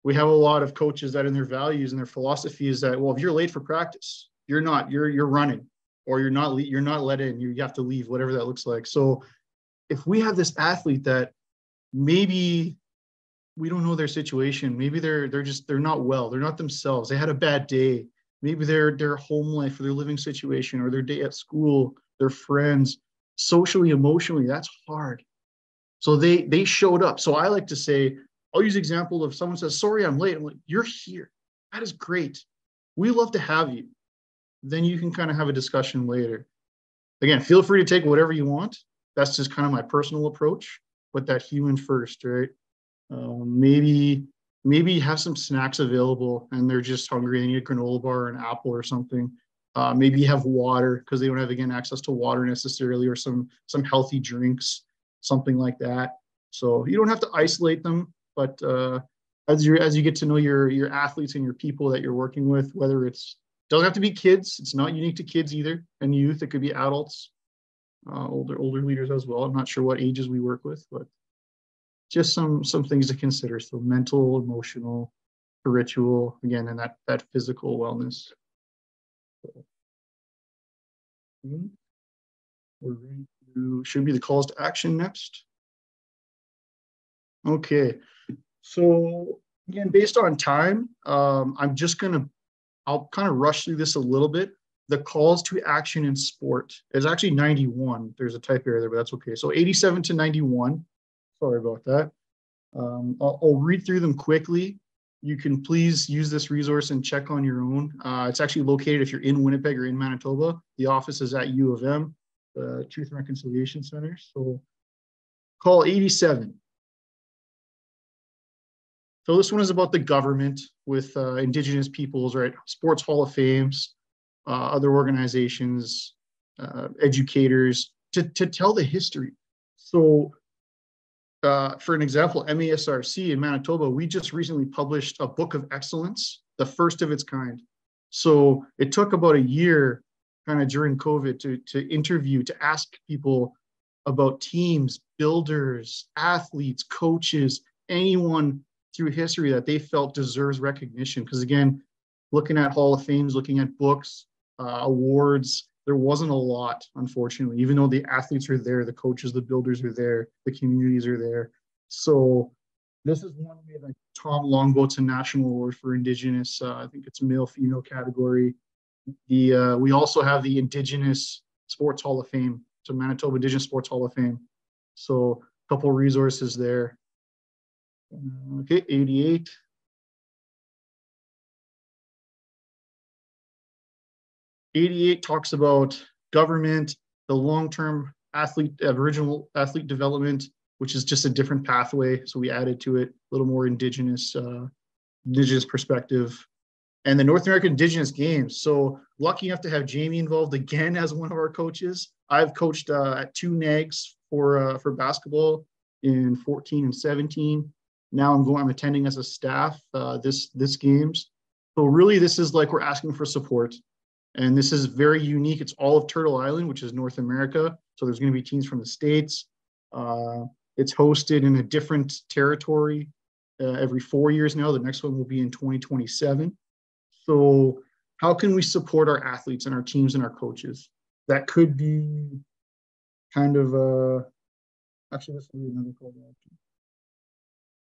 we have a lot of coaches that in their values and their philosophy is that, well, if you're late for practice, you're running, or you're not let in, you have to leave, whatever that looks like. So if we have this athlete that maybe we don't know their situation, maybe they're not well, they're not themselves, they had a bad day, maybe their home life or their living situation or their day at school, their friends, socially, emotionally, that's hard. So they showed up. So I like to say, I'll use example of someone says, sorry, I'm late. I'm like, you're here. That is great. We love to have you. Then you can kind of have a discussion later. Again, feel free to take whatever you want. That's just kind of my personal approach, but that human first, right? Maybe maybe you have some snacks available and they're just hungry and you need a granola bar or an apple or something. Maybe you have water because they don't have, again, access to water necessarily, or some healthy drinks, something like that. So you don't have to isolate them, but as you get to know your athletes and your people that you're working with, whether it's, doesn't have to be kids. It's not unique to kids either, and youth. It could be adults, older leaders as well. I'm not sure what ages we work with, but just some things to consider. So mental, emotional, spiritual, again, and that physical wellness. So, we're going to, should be the calls to action next. Okay, so again, based on time, I'll kind of rush through this a little bit. The calls to action in sport is actually 91. There's a type error there, but that's okay. So 87 to 91. Sorry about that. I'll read through them quickly. You can please use this resource and check on your own. It's actually located, if you're in Winnipeg or in Manitoba, the office is at U of M, the Truth and Reconciliation Center. So call 87. So this one is about the government with Indigenous peoples, right? Sports Hall of Fames, other organizations, educators, to tell the history. So for an example, MASRC in Manitoba, we just recently published a book of excellence, the first of its kind. So it took about a year kind of during COVID to ask people about teams, builders, athletes, coaches, anyone through history that they felt deserves recognition. Because again, looking at Hall of Fames, looking at books, awards, there wasn't a lot, unfortunately, even though the athletes are there, the coaches, the builders are there, the communities are there. So this is one way that Tom Longboat's a national award for Indigenous, I think it's male, female category. We also have the Indigenous Sports Hall of Fame, so Manitoba Indigenous Sports Hall of Fame. So a couple resources there. Okay, 88. Talks about government, the long-term athlete, Aboriginal athlete development, which is just a different pathway. So we added to it a little more Indigenous perspective, and the North American Indigenous Games. So lucky enough to have Jayme involved again as one of our coaches. I've coached at two NAGs for basketball in 14 and 17. Now I'm attending as a staff this games. So really, this is like we're asking for support. And this is very unique. It's all of Turtle Island, which is North America. So there's going to be teams from the States. It's hosted in a different territory every 4 years now. The next one will be in 2027. So how can we support our athletes and our teams and our coaches? That could be kind of a... Actually, this will be another call to action.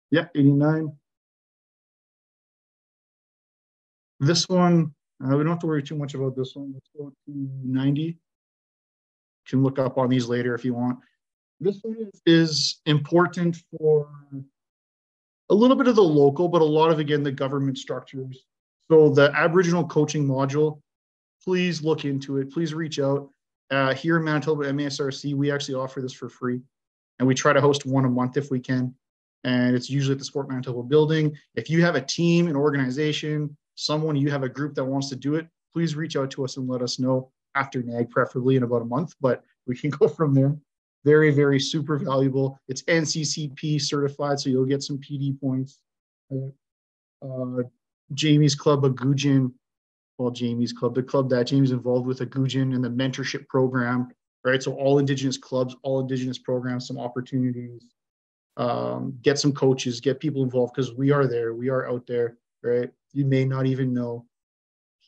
Yeah, 89. This one, we don't have to worry too much about this one. Let's go to 90. You can look up on these later if you want. This one is important for a little bit of the local, but a lot of, again, the government structures. So the Aboriginal coaching module, please look into it. Please reach out. Here in Manitoba, MASRC, we actually offer this for free. And we try to host one a month if we can. And it's usually at the Sport Manitoba building. If you have a team, an organization, someone, you have a group that wants to do it, please reach out to us and let us know after NAG, preferably in about a month, but we can go from there. Very, very super valuable. It's NCCP certified, so you'll get some PD points. Jamie's club, Agoojin, well, Jamie's club, the club that Jamie's involved with, Agoojin, and the mentorship program, right? So all Indigenous clubs, all Indigenous programs, some opportunities. Get some coaches, get people involved, because we are there, we are out there, right? You may not even know.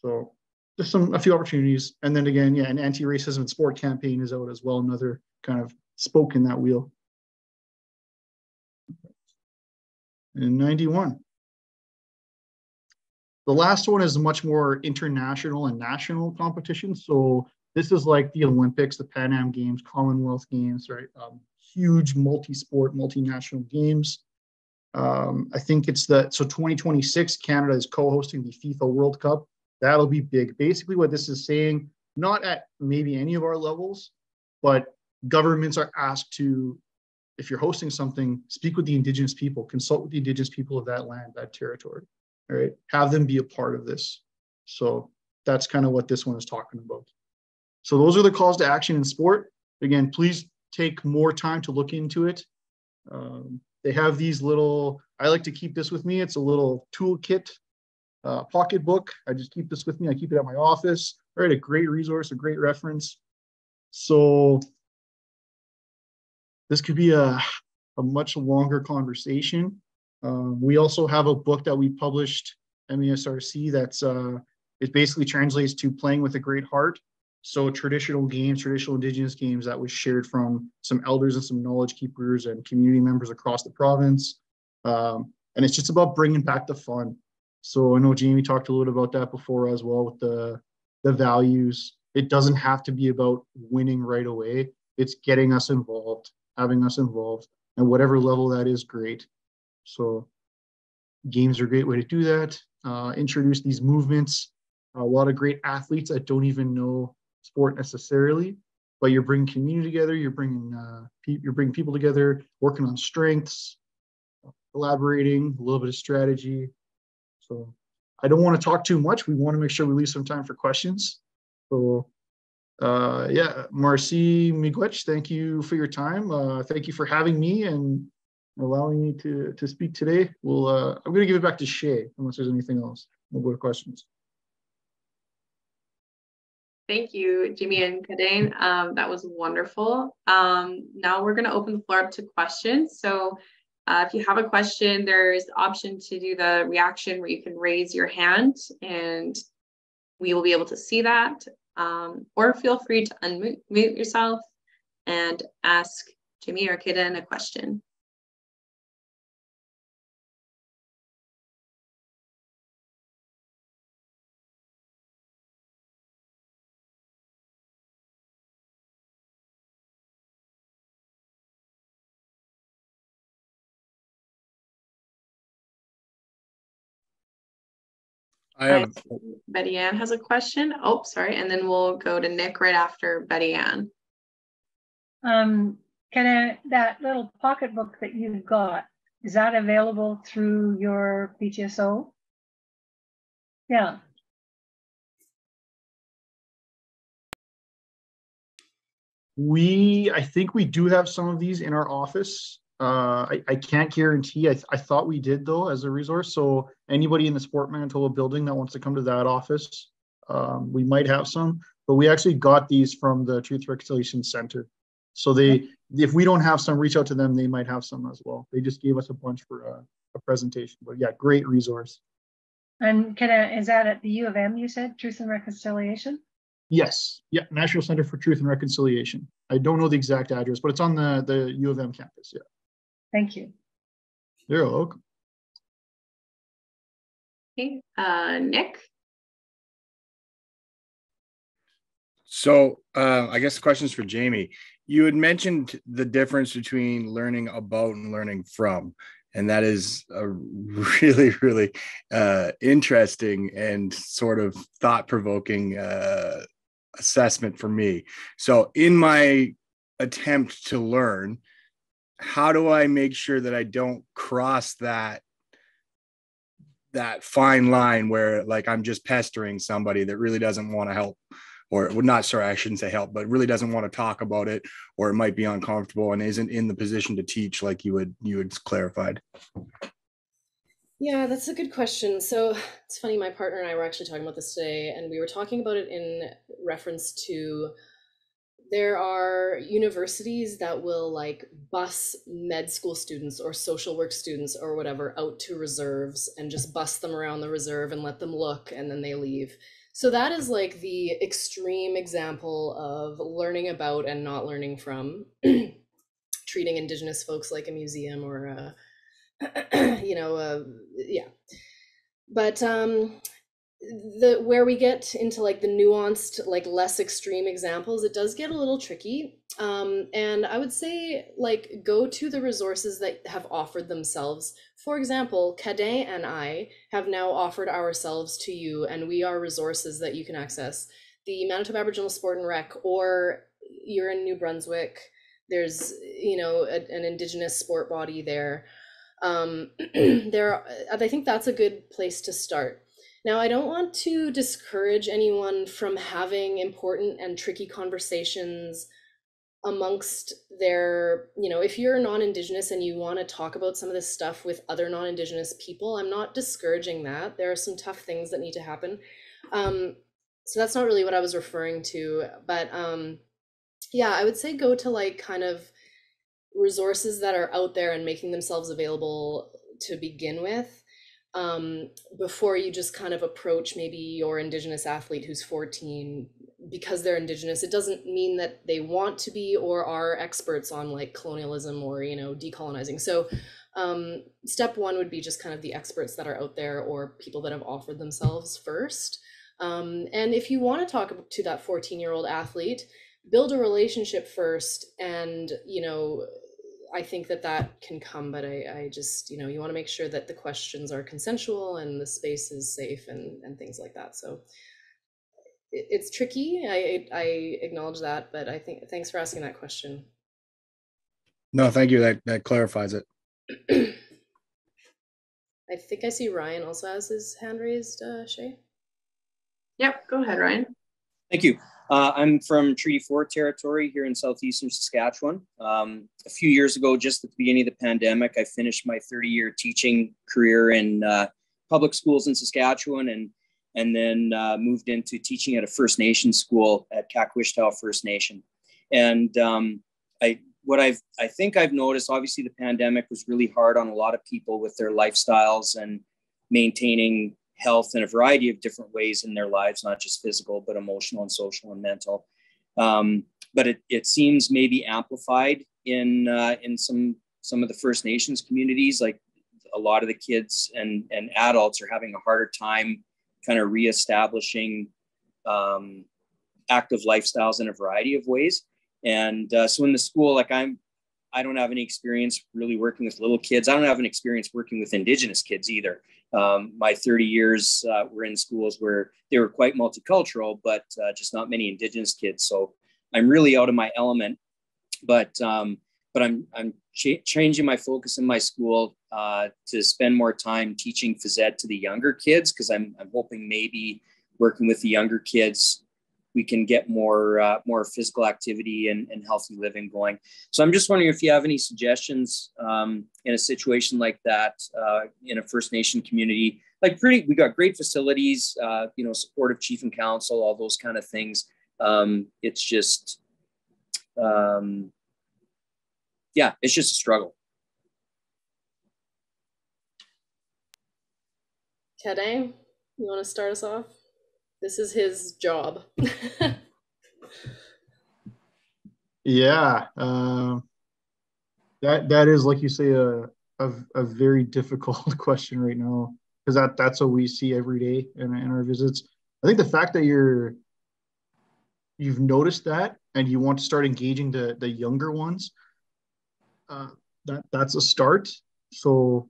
So just a few opportunities. And then again, yeah, an anti-racism and sport campaign is out as well, another kind of spoke in that wheel. And 91. The last one is much more international and national competition. So this is like the Olympics, the Pan Am Games, Commonwealth Games, right? Huge multi-sport, multinational games. I think it's so 2026, Canada is co-hosting the FIFA World Cup. That'll be big. Basically what this is saying, not at maybe any of our levels, but governments are asked to if you're hosting something, speak with the Indigenous people, consult with the Indigenous people of that land, that territory, all right? Have them be a part of this. So that's kind of what this one is talking about. So those are the calls to action in sport. Again, please take more time to look into it. They have these little, I like to keep this with me. It's a little toolkit pocketbook. I just keep this with me. I keep it at my office. All right, a great resource, a great reference. So this could be a much longer conversation. We also have a book that we published, MESRC, that's it basically translates to Playing with a Great Heart. So traditional games, traditional Indigenous games that was shared from some elders and some knowledge keepers and community members across the province. And it's just about bringing back the fun. So I know Jayme talked a little bit about that before as well with the values. It doesn't have to be about winning right away. It's getting us involved, having us involved, and whatever level that is, great. So games are a great way to do that. Introduce these movements. A lot of great athletes that don't even know sport necessarily, but you're bringing community together, you're bringing people together, working on strengths, collaborating, a little bit of strategy. So I don't want to talk too much. We want to make sure we leave some time for questions. So yeah, Marcy Miigwech, thank you for your time. Thank you for having me and allowing me to speak today. We'll I'm going to give it back to Shay unless there's anything else. We'll go to questions. Thank you, Jayme and Kaden. That was wonderful. Now we're going to open the floor up to questions. So if you have a question, there's the option to do the reaction where you can raise your hand and we will be able to see that. Or feel free to unmute yourself and ask Jayme or Kaden a question. Betty Ann has a question. Oh, sorry. And then we'll go to Nick right after Betty Ann. That little pocketbook that you've got, is that available through your PTSO? Yeah. I think we do have some of these in our office. I can't guarantee. I thought we did though as a resource. So anybody in the Sport Manitoba building that wants to come to that office, we might have some. But we actually got these from the Truth Reconciliation Center. So if we don't have some, reach out to them. They might have some as well. They just gave us a bunch for a presentation. But yeah, great resource. And is that at the U of M? You said Truth and Reconciliation. Yes. Yeah. National Centre for Truth and Reconciliation. I don't know the exact address, but it's on the U of M campus. Yeah. Thank you. You're welcome. Okay, Nick. So I guess the question is for Jayme. You had mentioned the difference between learning about and learning from, and that is a really, really interesting and sort of thought-provoking assessment for me. So in my attempt to learn, how do I make sure that I don't cross that fine line where like I'm just pestering somebody that really doesn't want to help, or not, sorry, I shouldn't say help, but really doesn't want to talk about it, or it might be uncomfortable and isn't in the position to teach like you had clarified? Yeah, that's a good question. So it's funny, my partner and I were actually talking about this today, and we were talking about it in reference to there are universities that will like bus med school students or social work students or whatever out to reserves and just bus them around the reserve and let them look, and then they leave. So that is like the extreme example of learning about and not learning from, treating Indigenous folks like a museum or a, yeah. But where we get into like the nuanced, like less extreme examples, it does get a little tricky. And I would say like go to the resources that have offered themselves. For example, Kaden and I have now offered ourselves to you, and we are resources that you can access. The Manitoba Aboriginal Sport and Rec, or you're in New Brunswick, There's, you know, an Indigenous sport body there. I think that's a good place to start. Now, I don't want to discourage anyone from having important and tricky conversations amongst their, you know, if you're non-Indigenous and you want to talk about some of this stuff with other non-Indigenous people, I'm not discouraging that. There are some tough things that need to happen. So that's not really what I was referring to, but yeah, I would say go to like kind of resources that are out there and making themselves available to begin with, before you just kind of approach maybe your Indigenous athlete who's 14 because they're Indigenous. It doesn't mean that they want to be or are experts on like colonialism or, you know, decolonizing. So step one would be just kind of the experts that are out there or people that have offered themselves first. And if you want to talk to that 14-year-old athlete, build a relationship first. And, you know, I think that that can come, but I just, you know, you want to make sure that the questions are consensual and the space is safe and things like that. So it's tricky. I acknowledge that, but I think, thanks for asking that question. No, thank you. That clarifies it. I think I see Ryan also has his hand raised, Shay. Yep, go ahead, Ryan. Thank you. I'm from Treaty 4 territory here in southeastern Saskatchewan. A few years ago, just at the beginning of the pandemic, I finished my 30-year teaching career in public schools in Saskatchewan, and then moved into teaching at a First Nation school at Kakwishtal First Nation. And I think I've noticed, obviously, the pandemic was really hard on a lot of people with their lifestyles and maintaining health in a variety of different ways in their lives, not just physical, but emotional and social and mental. But it seems maybe amplified in some of the First Nations communities. Like a lot of the kids and adults are having a harder time kind of reestablishing active lifestyles in a variety of ways. And so in the school, like I don't have any experience really working with little kids. I don't have an experience working with Indigenous kids either. My 30 years were in schools where they were quite multicultural, but just not many Indigenous kids. So I'm really out of my element, but I'm changing my focus in my school to spend more time teaching phys ed to the younger kids, because I'm hoping maybe working with the younger kids, we can get more physical activity and healthy living going. So I'm just wondering if you have any suggestions in a situation like that in a First Nation community. Like we got great facilities, you know, supportive chief and council, all those kind of things. It's just a struggle. Kaden, you want to start us off? This is his job. Yeah, that is, like you say, a very difficult question right now, because that's what we see every day in our visits. I think the fact that you've noticed that and you want to start engaging the younger ones, that's a start. So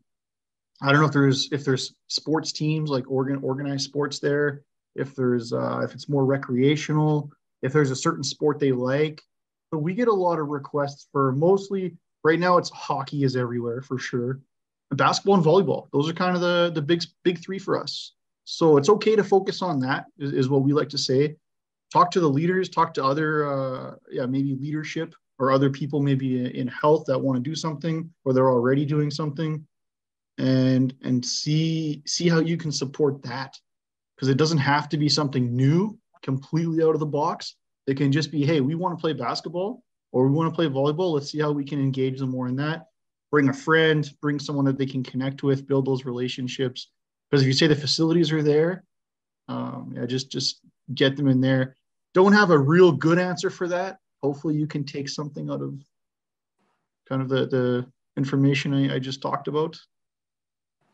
I don't know if there's sports teams, like organized sports there. If there's if it's more recreational, if there's a certain sport they like. But we get a lot of requests for, mostly right now it's hockey is everywhere for sure. And basketball and volleyball, those are kind of the big three for us. So it's okay to focus on that is what we like to say. Talk to the leaders, talk to other maybe leadership or other people maybe in health that want to do something or they're already doing something, and see how you can support that. Because it doesn't have to be something new, completely out of the box. It can just be, hey, we want to play basketball or we want to play volleyball. Let's see how we can engage them more in that. Bring a friend, bring someone that they can connect with, build those relationships. Because if you say the facilities are there, just get them in there. Don't have a real good answer for that. Hopefully you can take something out of kind of the information I just talked about.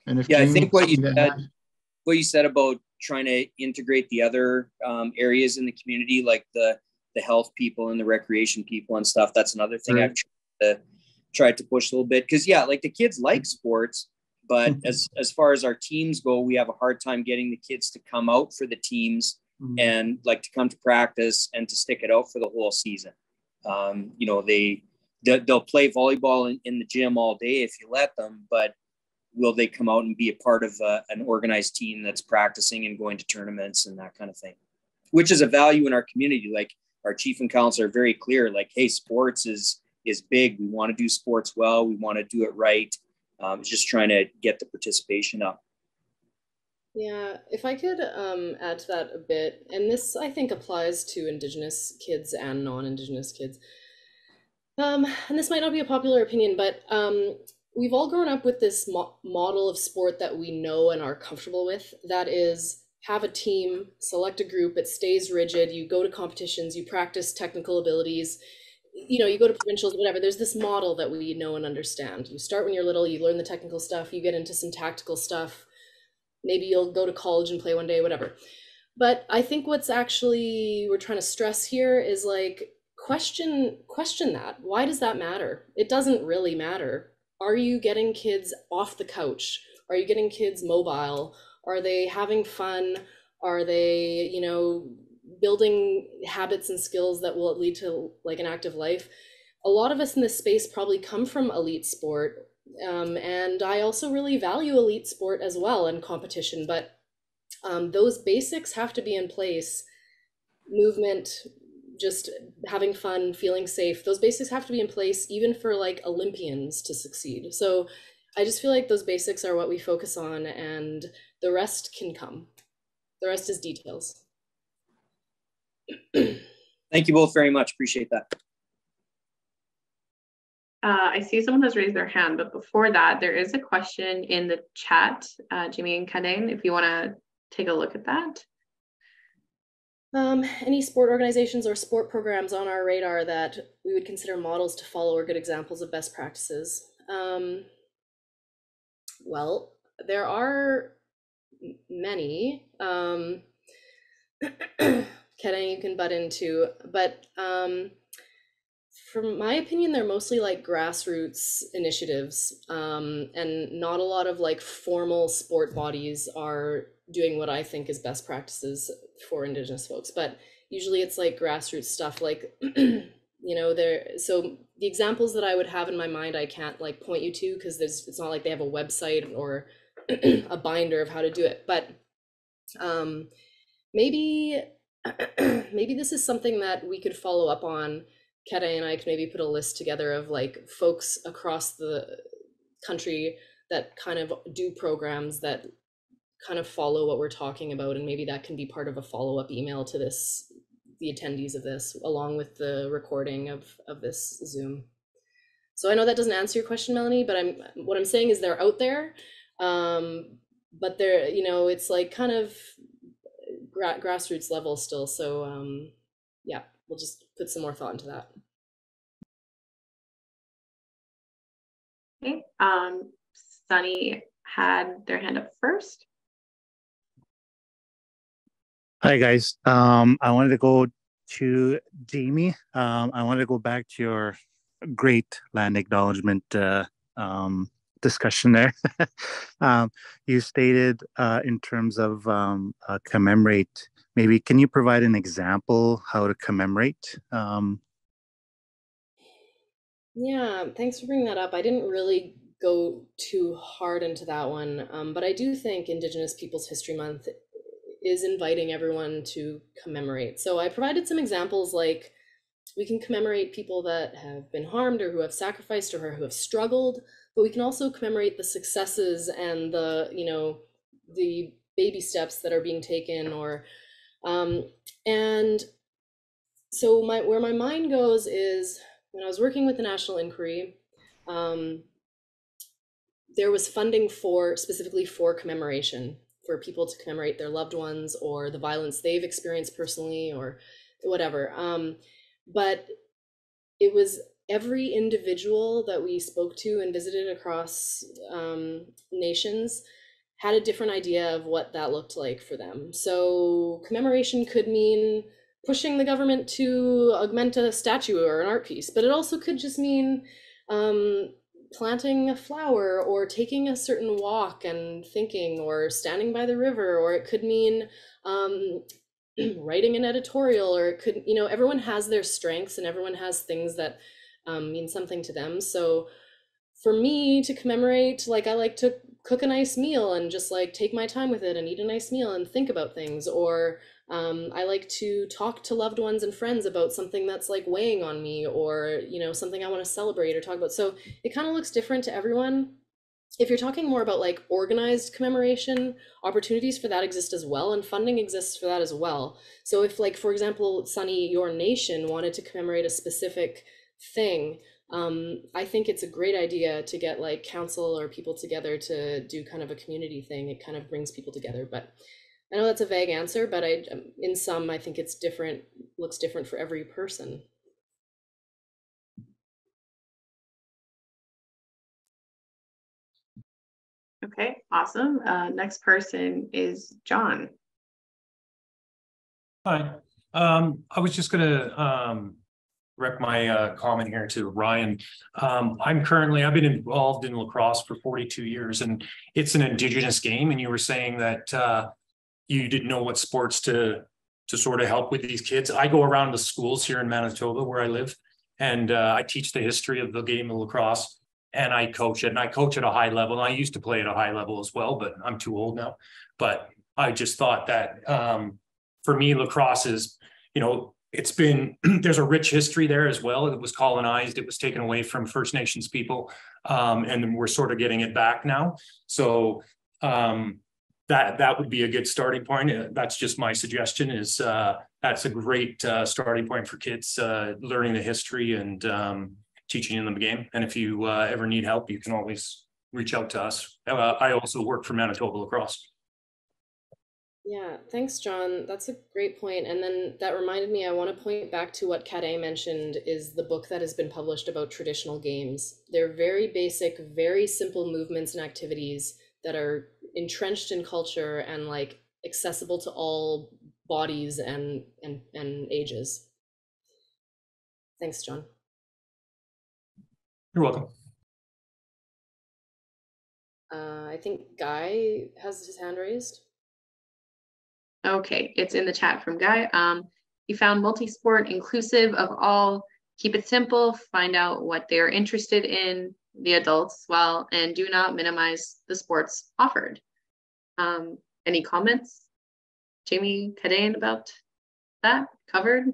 And if I think what you said about trying to integrate the other areas in the community, like the health people and the recreation people and stuff. That's another thing I've tried to push a little bit. Cause yeah, like the kids like sports, but as far as our teams go, we have a hard time getting the kids to come out for the teams and like to come to practice and to stick it out for the whole season. You know, they, they'll play volleyball in the gym all day if you let them, but will they come out and be a part of an organized team that's practicing and going to tournaments and that kind of thing, which is a value in our community. Like our chief and council are very clear, like, hey, sports is big. We want to do sports well. We want to do it right. It's just trying to get the participation up. Yeah, if I could add to that a bit, and this I think applies to Indigenous kids and non-Indigenous kids. And this might not be a popular opinion, but we've all grown up with this model of sport that we know and are comfortable with. That is, have a team, select a group, it stays rigid, you go to competitions, you practice technical abilities, you know, you go to provincials, whatever. There's this model that we know and understand. You start when you're little, you learn the technical stuff, you get into some tactical stuff, maybe you'll go to college and play one day, whatever. But I think what's actually we're trying to stress here is like, question that. Why does that matter? It doesn't really matter. Are you getting kids off the couch? Are you getting kids mobile? Are they having fun? Are they, you know, building habits and skills that will lead to like an active life? A lot of us in this space probably come from elite sport. And I also really value elite sport as well and competition, but those basics have to be in place. Movement, just having fun, feeling safe, those basics have to be in place even for like Olympians to succeed. So I just feel like those basics are what we focus on, and the rest can come. The rest is details. Thank you both very much. Appreciate that. I see someone has raised their hand, but before that, there is a question in the chat, Jimmy and Kaden, if you want to take a look at that. Any sport organizations or sport programs on our radar that we would consider models to follow or good examples of best practices? Well, there are many. Kaden, you can butt in too, but from my opinion, they're mostly like grassroots initiatives, and not a lot of like formal sport bodies are doing what I think is best practices for Indigenous folks. But usually it's like grassroots stuff, like, you know, so the examples that I would have in my mind, I can't like point you to, because it's not like they have a website or a binder of how to do it. But maybe this is something that we could follow up on. Kaden and I could maybe put a list together of like folks across the country that kind of do programs that kind of follow what we're talking about, and maybe that can be part of a follow-up email to this, the attendees of this, along with the recording of this Zoom. So I know that doesn't answer your question, Melanie, but what I'm saying is they're out there, but they're, you know, it's like kind of grassroots level still. So yeah, we'll just put some more thought into that. Okay, Sunny had their hand up first. Hi guys, I wanted to go to Jayme. I wanted to go back to your great land acknowledgement discussion there. You stated in terms of commemorate, maybe can you provide an example how to commemorate? Yeah, thanks for bringing that up. I didn't really go too hard into that one, but I do think Indigenous Peoples History Month is inviting everyone to commemorate. So I provided some examples, like we can commemorate people that have been harmed or who have sacrificed or who have struggled, but we can also commemorate the successes and the, you know, the baby steps that are being taken, or and so where my mind goes is when I was working with the National Inquiry, there was funding specifically for commemoration, for people to commemorate their loved ones or the violence they've experienced personally or whatever. But it was every individual that we spoke to and visited across nations had a different idea of what that looked like for them. So commemoration could mean pushing the government to augment a statue or an art piece, but it also could just mean planting a flower or taking a certain walk and thinking, or standing by the river, or it could mean writing an editorial, or it could, you know, everyone has their strengths and everyone has things that means something to them. So for me to commemorate, like, I like to cook a nice meal and just like take my time with it and eat a nice meal and think about things. Or I like to talk to loved ones and friends about something that's like weighing on me, or, you know, something I want to celebrate or talk about. So it kind of looks different to everyone. If you're talking more about like organized commemoration, opportunities for that exist as well, and funding exists for that as well. So if, like, for example, Sunny, your nation wanted to commemorate a specific thing, I think it's a great idea to get like council or people together to do kind of a community thing. It kind of brings people together. But I know that's a vague answer, but in sum, I think it's different, looks different for every person. Okay, awesome. Next person is John. Hi, I was just gonna direct my comment here to Ryan. I've been involved in lacrosse for 42 years, and it's an Indigenous game. And you were saying that you didn't know what sports to sort of help with these kids. I go around the schools here in Manitoba where I live, and I teach the history of the game of lacrosse. And I coach it, and I coach at a high level. And I used to play at a high level as well, but I'm too old now. But I just thought that for me, lacrosse is, you know, it's been, there's a rich history there as well. It was colonized, it was taken away from First Nations people, and we're sort of getting it back now. So that would be a good starting point. That's just my suggestion, is that's a great starting point for kids learning the history and teaching them the game. And if you ever need help, you can always reach out to us. I also work for Manitoba Lacrosse. Yeah, thanks, John. That's a great point. And then that reminded me, I want to point back to what Kaden mentioned, is the book that has been published about traditional games. They're very basic, very simple movements and activities that are entrenched in culture and like accessible to all bodies and ages. Thanks, John. You're welcome. I think Guy has his hand raised. Okay, it's in the chat from Guy. He found multi-sport inclusive of all, keep it simple, find out what they're interested in, the adults as well, and do not minimize the sports offered. Any comments, Jayme, Kaden, about that covered?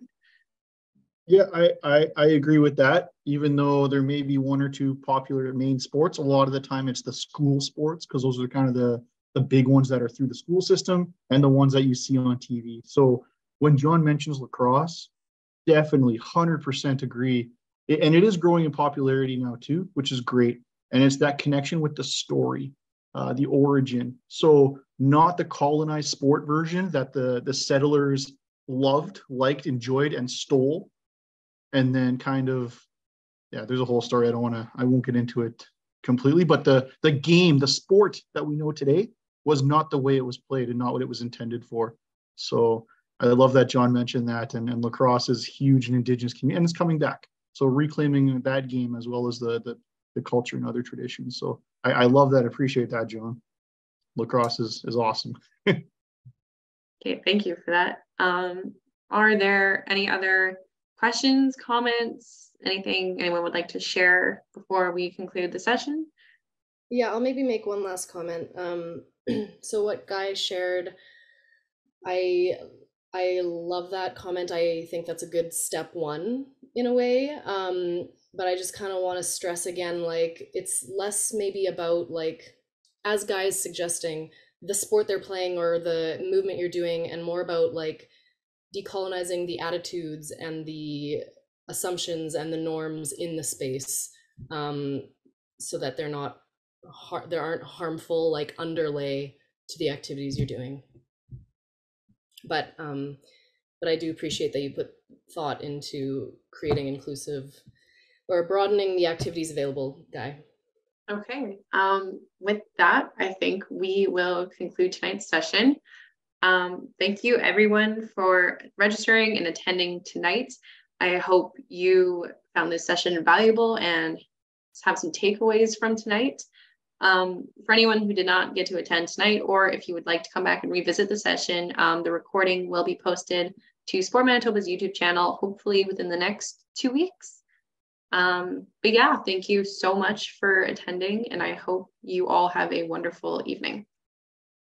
Yeah, I agree with that. Even though there may be one or two popular main sports, a lot of the time it's the school sports, because those are kind of the big ones that are through the school system and the ones that you see on TV. So when John mentions lacrosse, definitely 100% agree. And it is growing in popularity now too, which is great. And it's that connection with the story, the origin. So not the colonized sport version that the settlers loved, liked, enjoyed, and stole. And then kind of, yeah, there's a whole story. I won't get into it completely, but the game, the sport that we know today was not the way it was played and not what it was intended for. So I love that John mentioned that, and lacrosse is huge in Indigenous community, and it's coming back. So reclaiming that game as well as the culture and other traditions. So I love that, appreciate that, John. Lacrosse is awesome. Okay, thank you for that. Are there any other questions, comments, anything anyone would like to share before we conclude the session? Yeah, I'll maybe make one last comment. So what Guy shared, I love that comment. I think that's a good step one in a way. But I just kind of want to stress again, like, it's less maybe about, like, as Guy is suggesting, the sport they're playing or the movement you're doing, and more about like decolonizing the attitudes and the assumptions and the norms in the space, so that they're not, there aren't harmful like underlay to the activities you're doing. But I do appreciate that you put thought into creating inclusive or broadening the activities available, Guy. Okay, with that, I think we will conclude tonight's session. Thank you everyone for registering and attending tonight. I hope you found this session valuable and have some takeaways from tonight. For anyone who did not get to attend tonight, or if you would like to come back and revisit the session, the recording will be posted to Sport Manitoba's YouTube channel, hopefully within the next 2 weeks. But yeah, thank you so much for attending, and I hope you all have a wonderful evening.